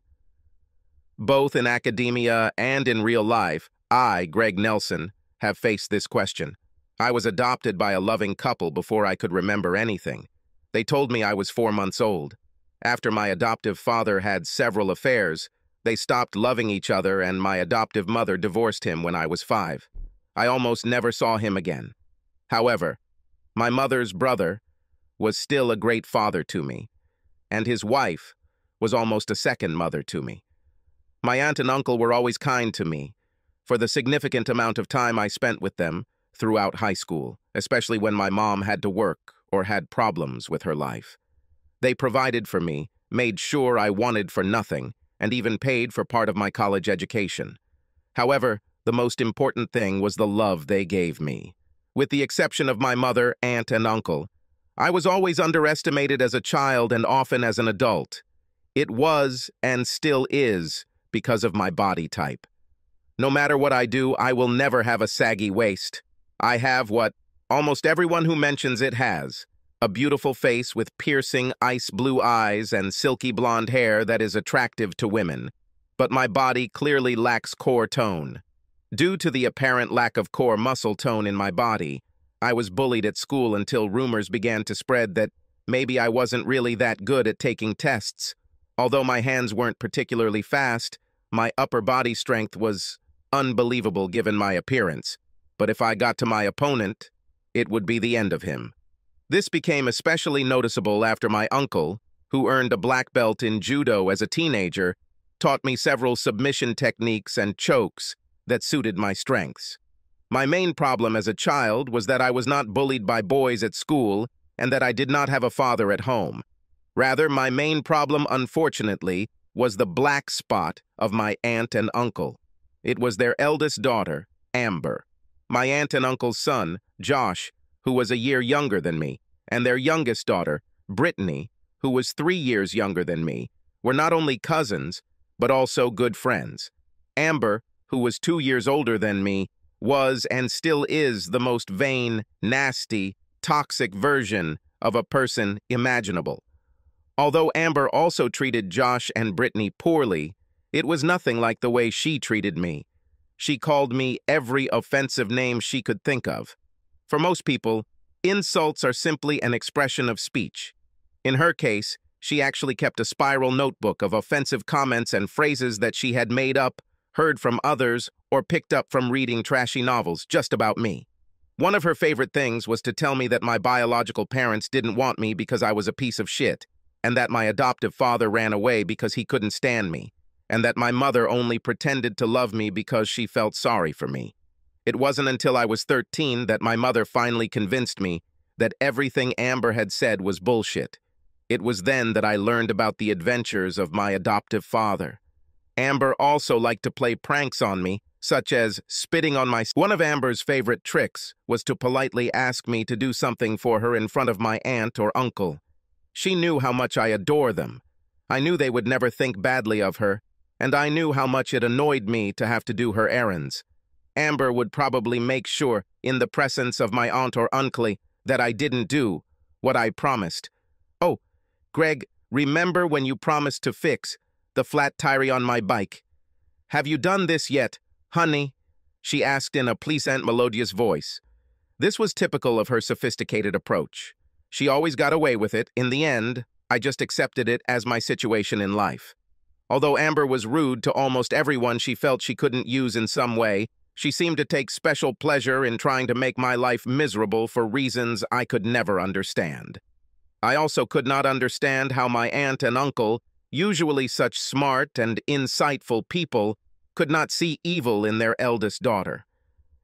Both in academia and in real life, I, Greg Nelson, have faced this question. I was adopted by a loving couple before I could remember anything. They told me I was 4 months old. After my adoptive father had several affairs, they stopped loving each other, and my adoptive mother divorced him when I was 5. I almost never saw him again. However, my mother's brother was still a great father to me, and his wife was almost a second mother to me. My aunt and uncle were always kind to me for the significant amount of time I spent with them throughout high school, especially when my mom had to work or had problems with her life. They provided for me, made sure I wanted for nothing, and even paid for part of my college education. However, the most important thing was the love they gave me. With the exception of my mother, aunt, and uncle, I was always underestimated as a child and often as an adult. It was, and still is, because of my body type. No matter what I do, I will never have a saggy waist. I have what almost everyone who mentions it has: a beautiful face with piercing ice blue eyes and silky blonde hair that is attractive to women. But my body clearly lacks core tone. Due to the apparent lack of core muscle tone in my body, I was bullied at school until rumors began to spread that maybe I wasn't really that good at taking tests. Although my hands weren't particularly fast, my upper body strength was unbelievable given my appearance, but if I got to my opponent, it would be the end of him. This became especially noticeable after my uncle, who earned a black belt in judo as a teenager, taught me several submission techniques and chokes that suited my strengths. My main problem as a child was that I was not bullied by boys at school and that I did not have a father at home. Rather, my main problem, unfortunately, was the black spot of my aunt and uncle. It was their eldest daughter, Amber. My aunt and uncle's son, Josh, who was a year younger than me, and their youngest daughter, Brittany, who was 3 years younger than me, were not only cousins, but also good friends. Amber, who was 2 years older than me, was and still is the most vain, nasty, toxic version of a person imaginable. Although Amber also treated Josh and Brittany poorly, it was nothing like the way she treated me. She called me every offensive name she could think of. For most people, insults are simply an expression of speech. In her case, she actually kept a spiral notebook of offensive comments and phrases that she had made up, heard from others, or picked up from reading trashy novels just about me. One of her favorite things was to tell me that my biological parents didn't want me because I was a piece of shit, and that my adoptive father ran away because he couldn't stand me, and that my mother only pretended to love me because she felt sorry for me. It wasn't until I was 13 that my mother finally convinced me that everything Amber had said was bullshit. It was then that I learned about the adventures of my adoptive father. Amber also liked to play pranks on me, such as spitting on my... One of Amber's favorite tricks was to politely ask me to do something for her in front of my aunt or uncle. She knew how much I adore them. I knew they would never think badly of her, and I knew how much it annoyed me to have to do her errands. Amber would probably make sure, in the presence of my aunt or uncle, that I didn't do what I promised. Oh, Greg, remember when you promised to fix the flat tire on my bike? Have you done this yet, honey? She asked in a pleasant, melodious voice. This was typical of her sophisticated approach. She always got away with it. In the end, I just accepted it as my situation in life. Although Amber was rude to almost everyone she felt she couldn't use in some way, she seemed to take special pleasure in trying to make my life miserable for reasons I could never understand. I also could not understand how my aunt and uncle, usually such smart and insightful people, could not see evil in their eldest daughter.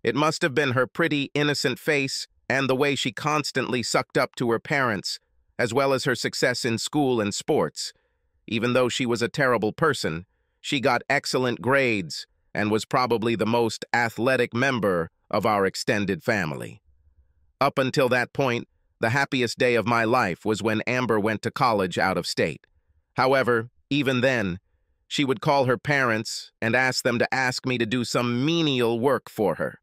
It must have been her pretty, innocent face and the way she constantly sucked up to her parents, as well as her success in school and sports. Even though she was a terrible person, she got excellent grades and was probably the most athletic member of our extended family. Up until that point, the happiest day of my life was when Amber went to college out of state. However, even then, she would call her parents and ask them to ask me to do some menial work for her.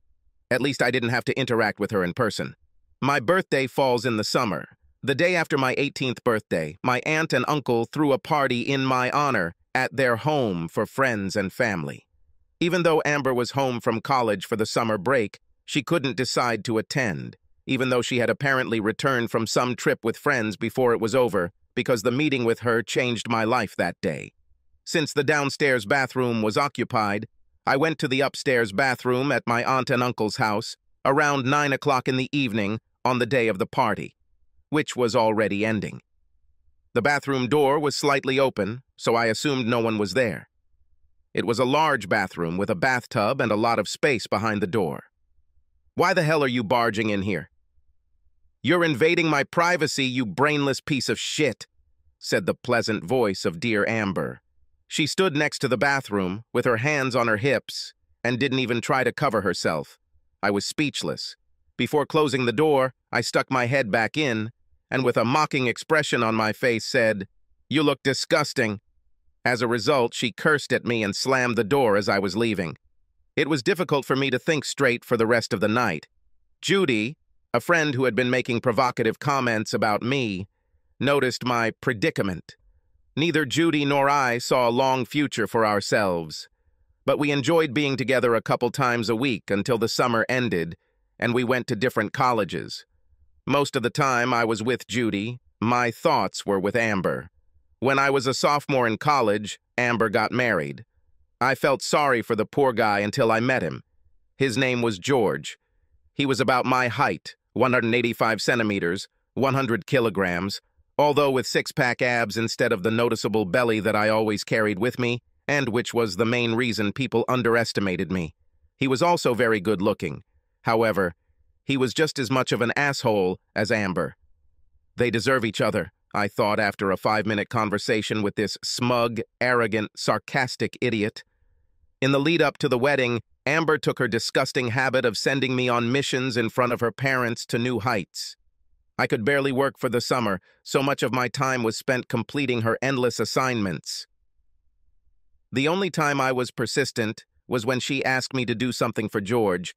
At least I didn't have to interact with her in person. My birthday falls in the summer. The day after my 18th birthday, my aunt and uncle threw a party in my honor at their home for friends and family. Even though Amber was home from college for the summer break, she couldn't decide to attend, even though she had apparently returned from some trip with friends before it was over, because the meeting with her changed my life that day. Since the downstairs bathroom was occupied, I went to the upstairs bathroom at my aunt and uncle's house around 9 o'clock in the evening on the day of the party, which was already ending. The bathroom door was slightly open, so I assumed no one was there. It was a large bathroom with a bathtub and a lot of space behind the door. Why the hell are you barging in here? You're invading my privacy, you brainless piece of shit, said the pleasant voice of dear Amber. She stood next to the bathroom with her hands on her hips and didn't even try to cover herself. I was speechless. Before closing the door, I stuck my head back in and with a mocking expression on my face said, "You look disgusting." As a result, she cursed at me and slammed the door as I was leaving. It was difficult for me to think straight for the rest of the night. Judy, a friend who had been making provocative comments about me, noticed my predicament. Neither Judy nor I saw a long future for ourselves, but we enjoyed being together a couple times a week until the summer ended and we went to different colleges. Most of the time I was with Judy, my thoughts were with Amber. When I was a sophomore in college, Amber got married. I felt sorry for the poor guy until I met him. His name was George. He was about my height, 185 centimeters, 100 kilograms, although with six-pack abs instead of the noticeable belly that I always carried with me, and which was the main reason people underestimated me. He was also very good-looking. However, he was just as much of an asshole as Amber. They deserve each other, I thought after a 5-minute conversation with this smug, arrogant, sarcastic idiot. In the lead-up to the wedding, Amber took her disgusting habit of sending me on missions in front of her parents to new heights. I could barely work for the summer, so much of my time was spent completing her endless assignments. The only time I was persistent was when she asked me to do something for George,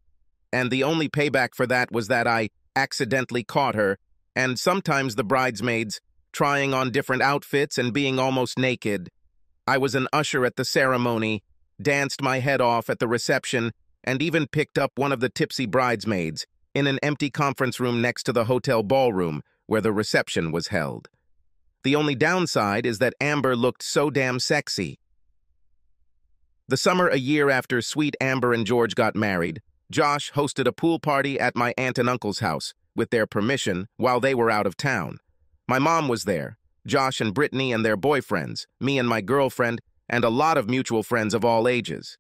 and the only payback for that was that I accidentally caught her, and sometimes the bridesmaids, trying on different outfits and being almost naked. I was an usher at the ceremony, danced my head off at the reception, and even picked up one of the tipsy bridesmaids in an empty conference room next to the hotel ballroom where the reception was held. The only downside is that Amber looked so damn sexy. The summer a year after sweet Amber and George got married, Josh hosted a pool party at my aunt and uncle's house, with their permission, while they were out of town. My mom was there, Josh and Brittany and their boyfriends, me and my girlfriend, and a lot of mutual friends of all ages.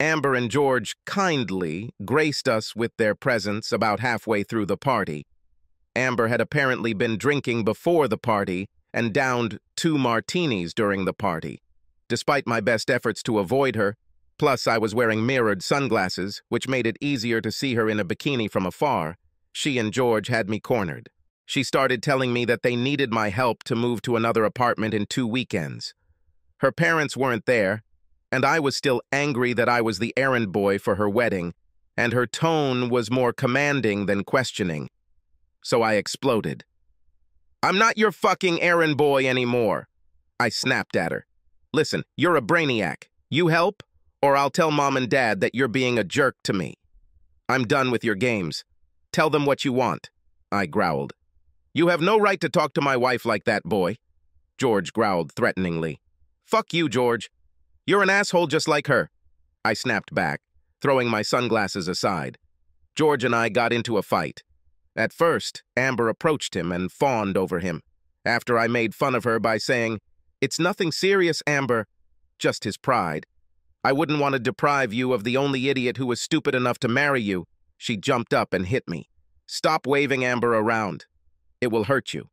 Amber and George kindly graced us with their presence about halfway through the party. Amber had apparently been drinking before the party and downed 2 martinis during the party. Despite my best efforts to avoid her, Plus, I was wearing mirrored sunglasses, which made it easier to see her in a bikini from afar. She and George had me cornered. She started telling me that they needed my help to move to another apartment in 2 weekends. Her parents weren't there, and I was still angry that I was the errand boy for her wedding, and her tone was more commanding than questioning. So I exploded. "I'm not your fucking errand boy anymore," I snapped at her. "Listen, you're a brainiac. You help, or I'll tell Mom and Dad that you're being a jerk to me. I'm done with your games. Tell them what you want," I growled. "You have no right to talk to my wife like that, boy," George growled threateningly. "Fuck you, George. You're an asshole just like her," I snapped back, throwing my sunglasses aside. George and I got into a fight. At first, Amber approached him and fawned over him, after I made fun of her by saying, "It's nothing serious, Amber, just his pride. I wouldn't want to deprive you of the only idiot who was stupid enough to marry you." She jumped up and hit me. "Stop waving Amber around. It will hurt you."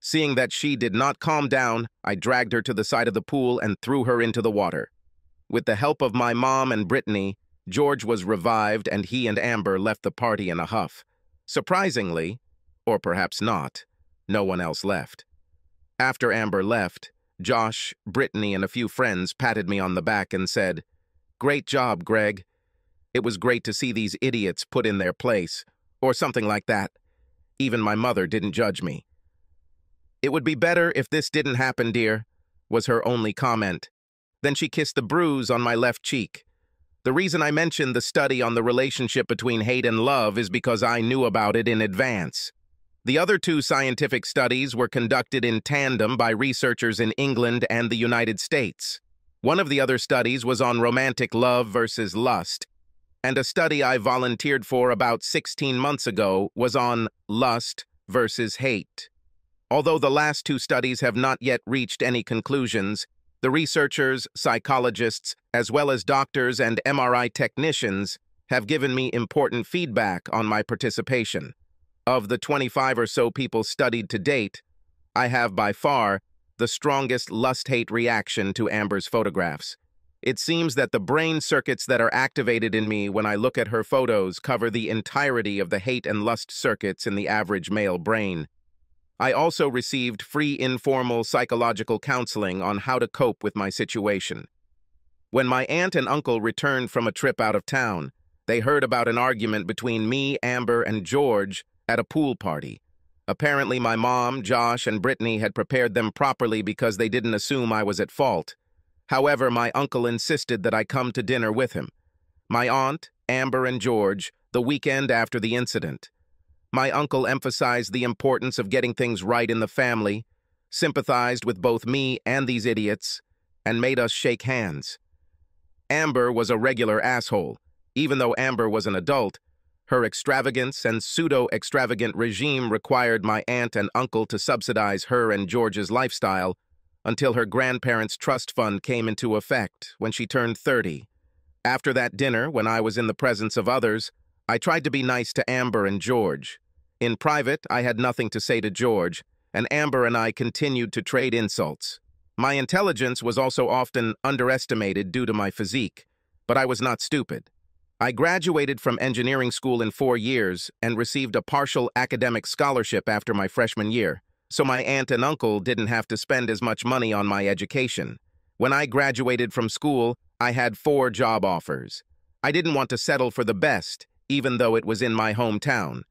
Seeing that she did not calm down, I dragged her to the side of the pool and threw her into the water. With the help of my mom and Brittany, George was revived and he and Amber left the party in a huff. Surprisingly, or perhaps not, no one else left. After Amber left, Josh, Brittany, and a few friends patted me on the back and said, "Great job, Greg. It was great to see these idiots put in their place," or something like that. Even my mother didn't judge me. "It would be better if this didn't happen, dear," was her only comment. Then she kissed the bruise on my left cheek. The reason I mentioned the study on the relationship between hate and love is because I knew about it in advance. The other two scientific studies were conducted in tandem by researchers in England and the United States. One of the other studies was on romantic love versus lust, and a study I volunteered for about 16 months ago was on lust versus hate. Although the last two studies have not yet reached any conclusions, the researchers, psychologists, as well as doctors and MRI technicians have given me important feedback on my participation. Of the 25 or so people studied to date, I have by far the strongest lust-hate reaction to Amber's photographs. It seems that the brain circuits that are activated in me when I look at her photos cover the entirety of the hate and lust circuits in the average male brain. I also received free informal psychological counseling on how to cope with my situation. When my aunt and uncle returned from a trip out of town, they heard about an argument between me, Amber, and George at a pool party. Apparently my mom, Josh, and Brittany had prepared them properly because they didn't assume I was at fault. However, my uncle insisted that I come to dinner with him, my aunt, Amber, and George, the weekend after the incident. My uncle emphasized the importance of getting things right in the family, sympathized with both me and these idiots, and made us shake hands. Amber was a regular asshole. Even though Amber was an adult, her extravagance and pseudo-extravagant regime required my aunt and uncle to subsidize her and George's lifestyle until her grandparents' trust fund came into effect when she turned 30. After that dinner, when I was in the presence of others, I tried to be nice to Amber and George. In private, I had nothing to say to George, and Amber and I continued to trade insults. My intelligence was also often underestimated due to my physique, but I was not stupid. I graduated from engineering school in 4 years and received a partial academic scholarship after my freshman year, so my aunt and uncle didn't have to spend as much money on my education. When I graduated from school, I had 4 job offers. I didn't want to settle for the best, even though it was in my hometown.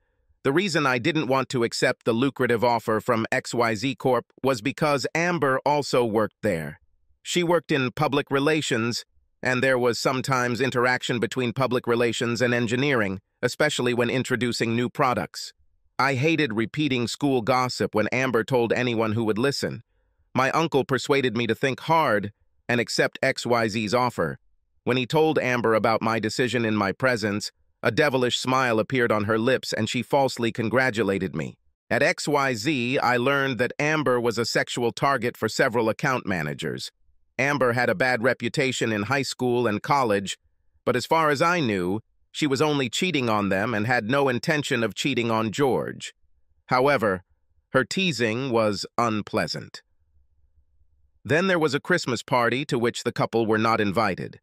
The reason I didn't want to accept the lucrative offer from XYZ Corp was because Amber also worked there. She worked in public relations, and there was sometimes interaction between public relations and engineering, especially when introducing new products. I hated repeating school gossip when Amber told anyone who would listen. My uncle persuaded me to think hard and accept XYZ's offer. When he told Amber about my decision in my presence, a devilish smile appeared on her lips and she falsely congratulated me. At XYZ, I learned that Amber was a sexual target for several account managers. Amber had a bad reputation in high school and college, but as far as I knew, she was only cheating on them and had no intention of cheating on George. However, her teasing was unpleasant. Then there was a Christmas party to which the couple were not invited.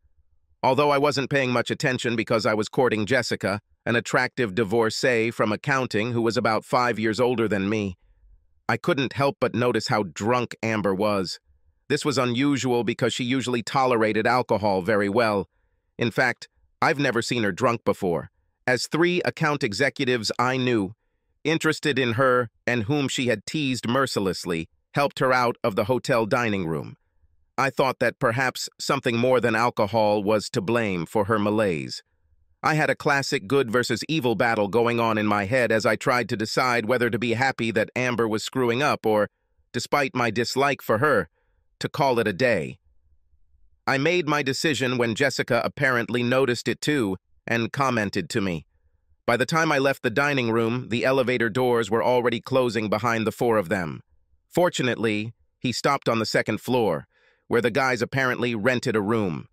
Although I wasn't paying much attention because I was courting Jessica, an attractive divorcee from accounting who was about 5 years older than me, I couldn't help but notice how drunk Amber was. This was unusual because she usually tolerated alcohol very well. In fact, I've never seen her drunk before. As three account executives I knew, interested in her and whom she had teased mercilessly, helped her out of the hotel dining room. I thought that perhaps something more than alcohol was to blame for her malaise. I had a classic good versus evil battle going on in my head as I tried to decide whether to be happy that Amber was screwing up or, despite my dislike for her, to call it a day. I made my decision when Jessica apparently noticed it too and commented to me. By the time I left the dining room, the elevator doors were already closing behind the four of them. Fortunately, he stopped on the second floor, where the guys apparently rented a room.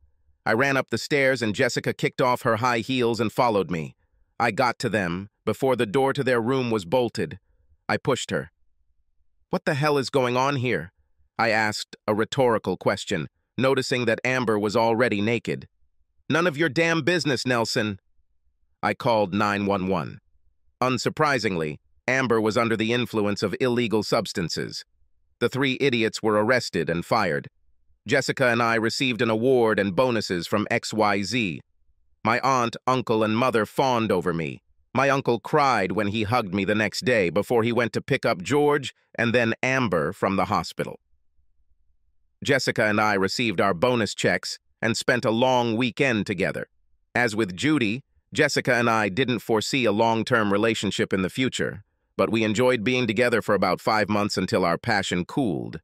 I ran up the stairs and Jessica kicked off her high heels and followed me. I got to them before the door to their room was bolted. I pushed her. "What the hell is going on here?" I asked a rhetorical question, noticing that Amber was already naked. "None of your damn business, Nelson." I called 911. Unsurprisingly, Amber was under the influence of illegal substances. The three idiots were arrested and fired. Jessica and I received an award and bonuses from XYZ. My aunt, uncle, and mother fawned over me. My uncle cried when he hugged me the next day before he went to pick up George and then Amber from the hospital. Jessica and I received our bonus checks and spent a long weekend together. As with Judy, Jessica and I didn't foresee a long-term relationship in the future, but we enjoyed being together for about 5 months until our passion cooled.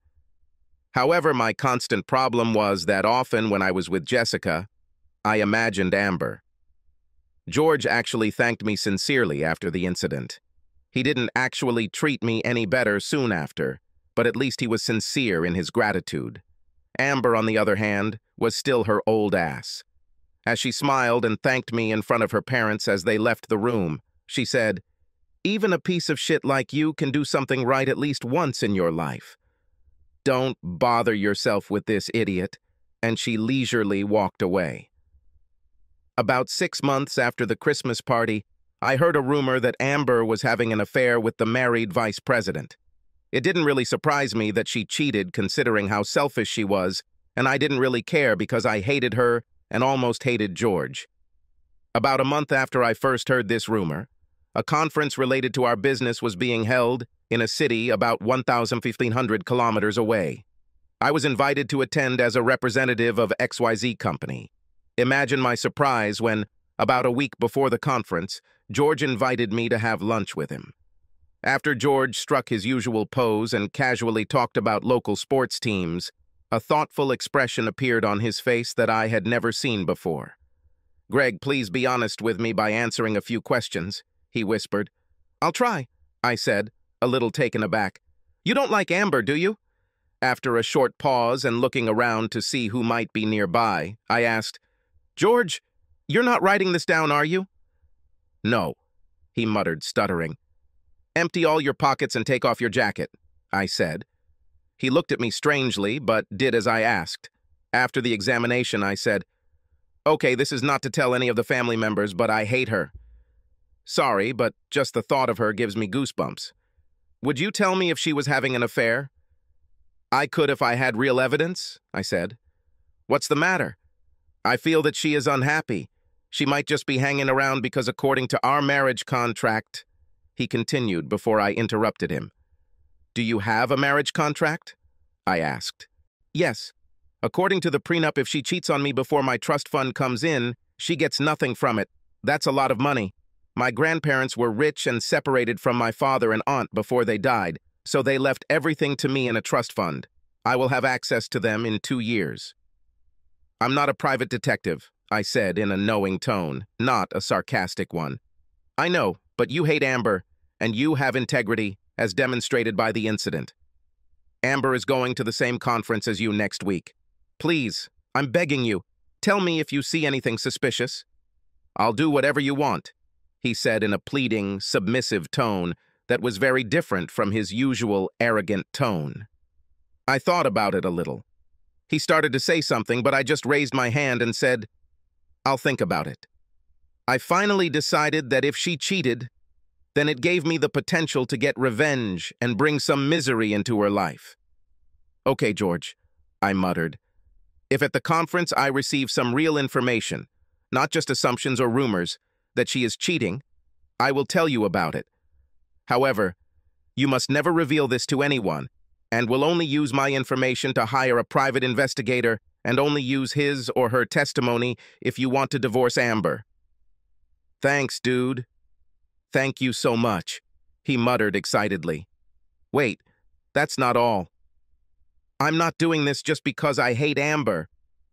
However, my constant problem was that often when I was with Jessica, I imagined Amber. George actually thanked me sincerely after the incident. He didn't actually treat me any better soon after, but at least he was sincere in his gratitude. Amber, on the other hand, was still her old ass. As she smiled and thanked me in front of her parents as they left the room, she said, "Even a piece of shit like you can do something right at least once in your life. Don't bother yourself with this idiot," and she leisurely walked away. About 6 months after the Christmas party, I heard a rumor that Amber was having an affair with the married vice president. It didn't really surprise me that she cheated considering how selfish she was, and I didn't really care because I hated her and almost hated George. About a month after I first heard this rumor, a conference related to our business was being held in a city about 1,500 kilometers away. I was invited to attend as a representative of XYZ Company. Imagine my surprise when, about a week before the conference, George invited me to have lunch with him. After George struck his usual pose and casually talked about local sports teams, a thoughtful expression appeared on his face that I had never seen before. "Greg, please be honest with me by answering a few questions," he whispered. "I'll try," I said, a little taken aback. "You don't like Amber, do you?" After a short pause and looking around to see who might be nearby, I asked, "George, you're not writing this down, are you?" "No," he muttered, stuttering. "Empty all your pockets and take off your jacket," I said. He looked at me strangely, but did as I asked. After the examination, I said, "Okay, this is not to tell any of the family members, but I hate her. Sorry, but just the thought of her gives me goosebumps. Would you tell me if she was having an affair?" "I could if I had real evidence," I said. "What's the matter?" "I feel that she is unhappy. She might just be hanging around because according to our marriage contract," he continued before I interrupted him. "Do you have a marriage contract?" I asked. "Yes. According to the prenup, if she cheats on me before my trust fund comes in, she gets nothing from it. That's a lot of money. My grandparents were rich and separated from my father and aunt before they died, so they left everything to me in a trust fund. I will have access to them in 2 years." "I'm not a private detective," I said in a knowing tone, not a sarcastic one. "I know, but you hate Amber, and you have integrity, as demonstrated by the incident. Amber is going to the same conference as you next week. Please, I'm begging you, tell me if you see anything suspicious." "I'll do whatever you want," he said in a pleading, submissive tone that was very different from his usual arrogant tone. I thought about it a little. He started to say something, but I just raised my hand and said, I'll think about it. I finally decided that if she cheated, then it gave me the potential to get revenge and bring some misery into her life. Okay, George, I muttered. If at the conference I receive some real information, not just assumptions or rumors, that she is cheating, I will tell you about it. However, you must never reveal this to anyone, and will only use my information to hire a private investigator and only use his or her testimony if you want to divorce Amber. Thanks, dude. Thank you so much, he muttered excitedly. Wait, that's not all. I'm not doing this just because I hate Amber,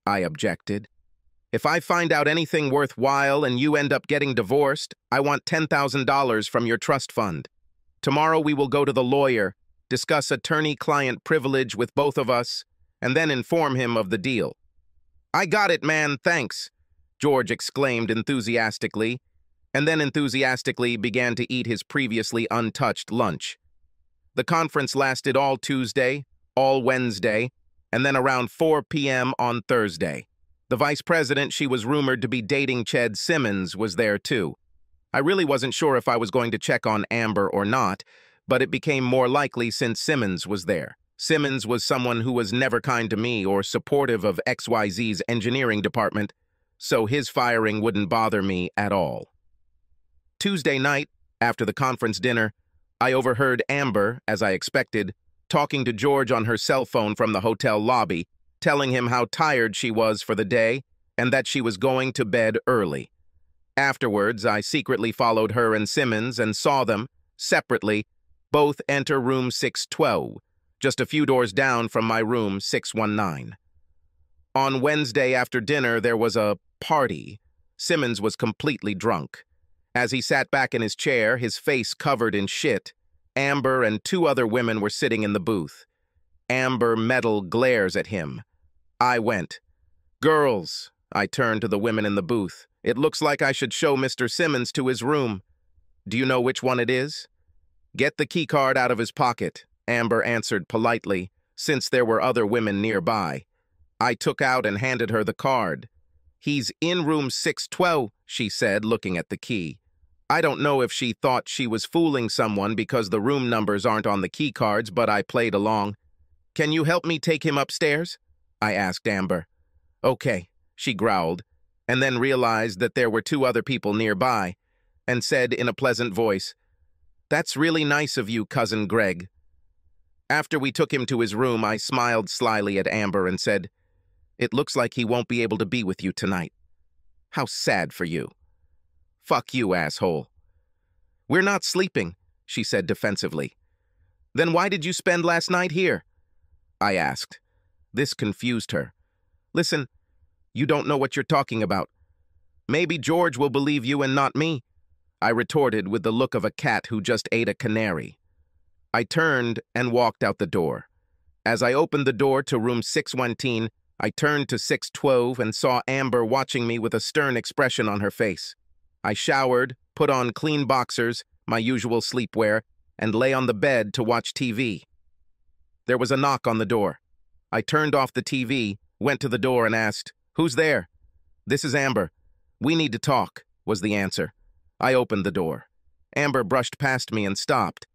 I objected. If I find out anything worthwhile and you end up getting divorced, I want $10,000 from your trust fund. Tomorrow we will go to the lawyer, discuss attorney-client privilege with both of us, and then inform him of the deal. I got it, man, thanks, George exclaimed enthusiastically, and then enthusiastically began to eat his previously untouched lunch. The conference lasted all Tuesday, all Wednesday, and then around 4 p.m. on Thursday. The vice president she was rumored to be dating, Chad Simmons, was there too. I really wasn't sure if I was going to check on Amber or not, but it became more likely since Simmons was there. Simmons was someone who was never kind to me or supportive of XYZ's engineering department, so his firing wouldn't bother me at all. Tuesday night, after the conference dinner, I overheard Amber, as I expected, talking to George on her cell phone from the hotel lobby, telling him how tired she was for the day and that she was going to bed early. Afterwards, I secretly followed her and Simmons and saw them, separately, both enter room 612, just a few doors down from my room 619. On Wednesday after dinner, there was a party. Simmons was completely drunk. As he sat back in his chair, his face covered in shit, Amber and two other women were sitting in the booth. Amber metal glares at him. I went. Girls, I turned to the women in the booth. It looks like I should show Mr. Simmons to his room. Do you know which one it is? Get the key card out of his pocket, Amber answered politely, since there were other women nearby. I took out and handed her the card. He's in room 612, she said, looking at the key. I don't know if she thought she was fooling someone because the room numbers aren't on the key cards, but I played along. Can you help me take him upstairs? I asked Amber. Okay, she growled, and then realized that there were two other people nearby, and said in a pleasant voice, That's really nice of you, Cousin Greg. After we took him to his room, I smiled slyly at Amber and said, It looks like he won't be able to be with you tonight. How sad for you. Fuck you, asshole. We're not sleeping, she said defensively. Then why did you spend last night here? I asked. This confused her. Listen, you don't know what you're talking about. Maybe George will believe you and not me, I retorted with the look of a cat who just ate a canary. I turned and walked out the door. As I opened the door to room 619, I turned to 612 and saw Amber watching me with a stern expression on her face. I showered, put on clean boxers, my usual sleepwear, and lay on the bed to watch TV. There was a knock on the door. I turned off the TV, went to the door and asked, Who's there? This is Amber. We need to talk, was the answer. I opened the door. Amber brushed past me and stopped.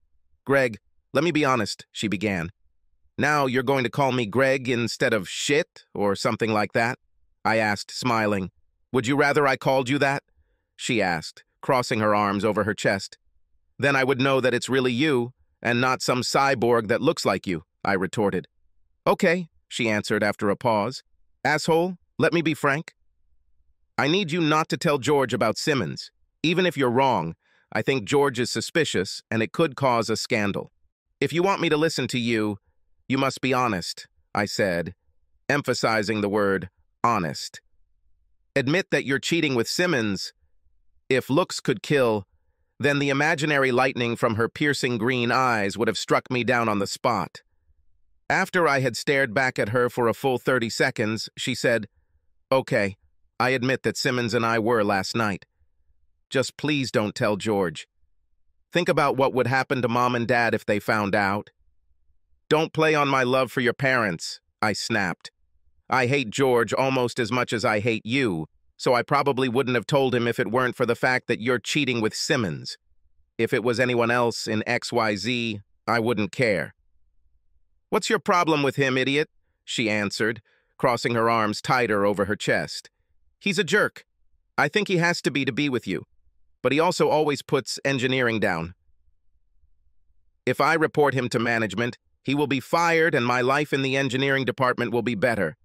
Greg, let me be honest, she began. Now you're going to call me Greg instead of shit or something like that? I asked, smiling. Would you rather I called you that? She asked, crossing her arms over her chest. Then I would know that it's really you and not some cyborg that looks like you, I retorted. Okay, she answered after a pause. Asshole, let me be frank. I need you not to tell George about Simmons. Even if you're wrong, I think George is suspicious and it could cause a scandal. If you want me to listen to you, you must be honest, I said, emphasizing the word honest. Admit that you're cheating with Simmons. If looks could kill, then the imaginary lightning from her piercing green eyes would have struck me down on the spot. After I had stared back at her for a full 30 seconds, she said, Okay, I admit that Simmons and I were last night. Just please don't tell George. Think about what would happen to Mom and Dad if they found out. Don't play on my love for your parents, I snapped. I hate George almost as much as I hate you, so I probably wouldn't have told him if it weren't for the fact that you're cheating with Simmons. If it was anyone else in XYZ, I wouldn't care. What's your problem with him, idiot? She answered, crossing her arms tighter over her chest. He's a jerk. I think he has to be with you. But he also always puts engineering down. If I report him to management, he will be fired and my life in the engineering department will be better.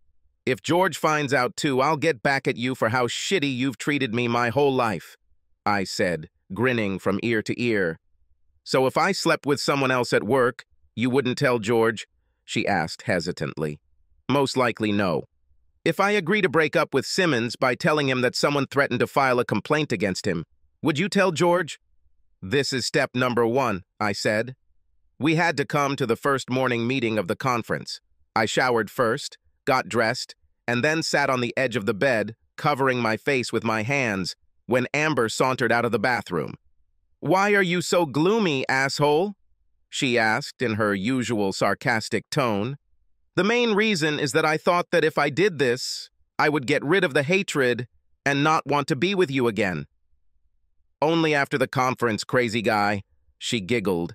If George finds out too, I'll get back at you for how shitty you've treated me my whole life, I said, grinning from ear to ear. So if I slept with someone else at work, you wouldn't tell George? She asked hesitantly. Most likely no. If I agree to break up with Simmons by telling him that someone threatened to file a complaint against him, would you tell George? This is step number one, I said. We had to come to the first morning meeting of the conference. I showered first, got dressed, and then sat on the edge of the bed, covering my face with my hands, when Amber sauntered out of the bathroom. Why are you so gloomy, asshole? She asked in her usual sarcastic tone. The main reason is that I thought that if I did this, I would get rid of the hatred and not want to be with you again. Only after the conference, crazy guy, she giggled.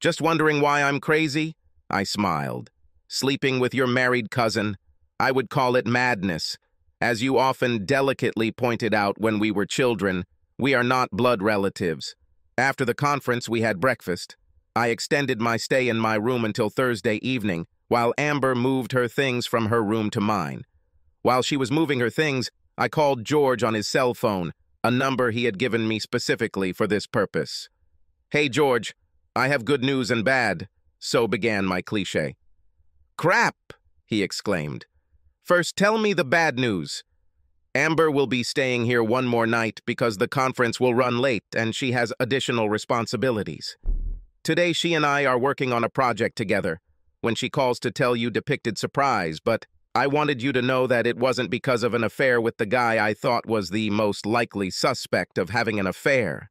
Just wondering why I'm crazy? I smiled. Sleeping with your married cousin, I would call it madness. As you often delicately pointed out when we were children, we are not blood relatives. After the conference, we had breakfast. I extended my stay in my room until Thursday evening, while Amber moved her things from her room to mine. While she was moving her things, I called George on his cell phone, a number he had given me specifically for this purpose. Hey, George, I have good news and bad, so began my cliche. Crap, he exclaimed. First, tell me the bad news. Amber will be staying here one more night because the conference will run late and she has additional responsibilities. Today, she and I are working on a project together. When she calls to tell you, depicted surprise, but I wanted you to know that it wasn't because of an affair with the guy I thought was the most likely suspect of having an affair.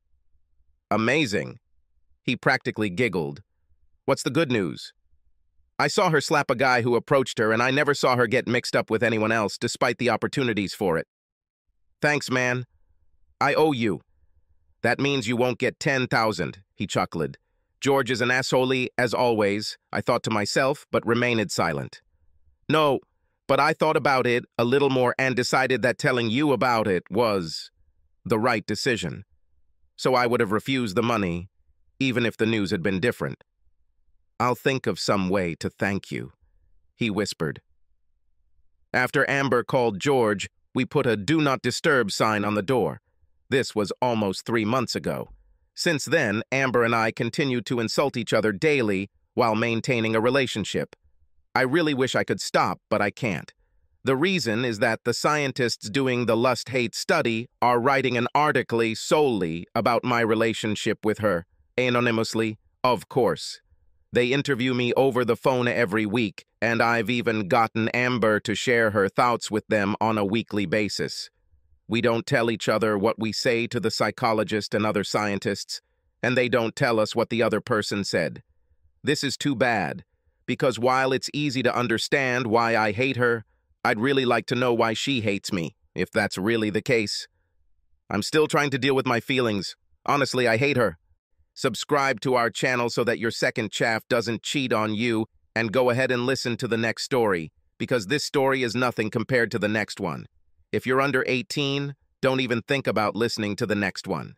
Amazing. He practically giggled. What's the good news? I saw her slap a guy who approached her, and I never saw her get mixed up with anyone else, despite the opportunities for it. Thanks, man. I owe you. That means you won't get 10,000, he chuckled. George is an asshole, as always, I thought to myself, but remained silent. No. But I thought about it a little more and decided that telling you about it was the right decision. So I would have refused the money, even if the news had been different. I'll think of some way to thank you, he whispered. After Amber called George, we put a do not disturb sign on the door. This was almost 3 months ago. Since then, Amber and I continued to insult each other daily while maintaining a relationship. I really wish I could stop, but I can't. The reason is that the scientists doing the lust-hate study are writing an article solely about my relationship with her, anonymously, of course. They interview me over the phone every week, and I've even gotten Amber to share her thoughts with them on a weekly basis. We don't tell each other what we say to the psychologist and other scientists, and they don't tell us what the other person said. This is too bad. Because while it's easy to understand why I hate her, I'd really like to know why she hates me, if that's really the case. I'm still trying to deal with my feelings. Honestly, I hate her. Subscribe to our channel so that your second chaff doesn't cheat on you, and go ahead and listen to the next story, because this story is nothing compared to the next one. If you're under 18, don't even think about listening to the next one.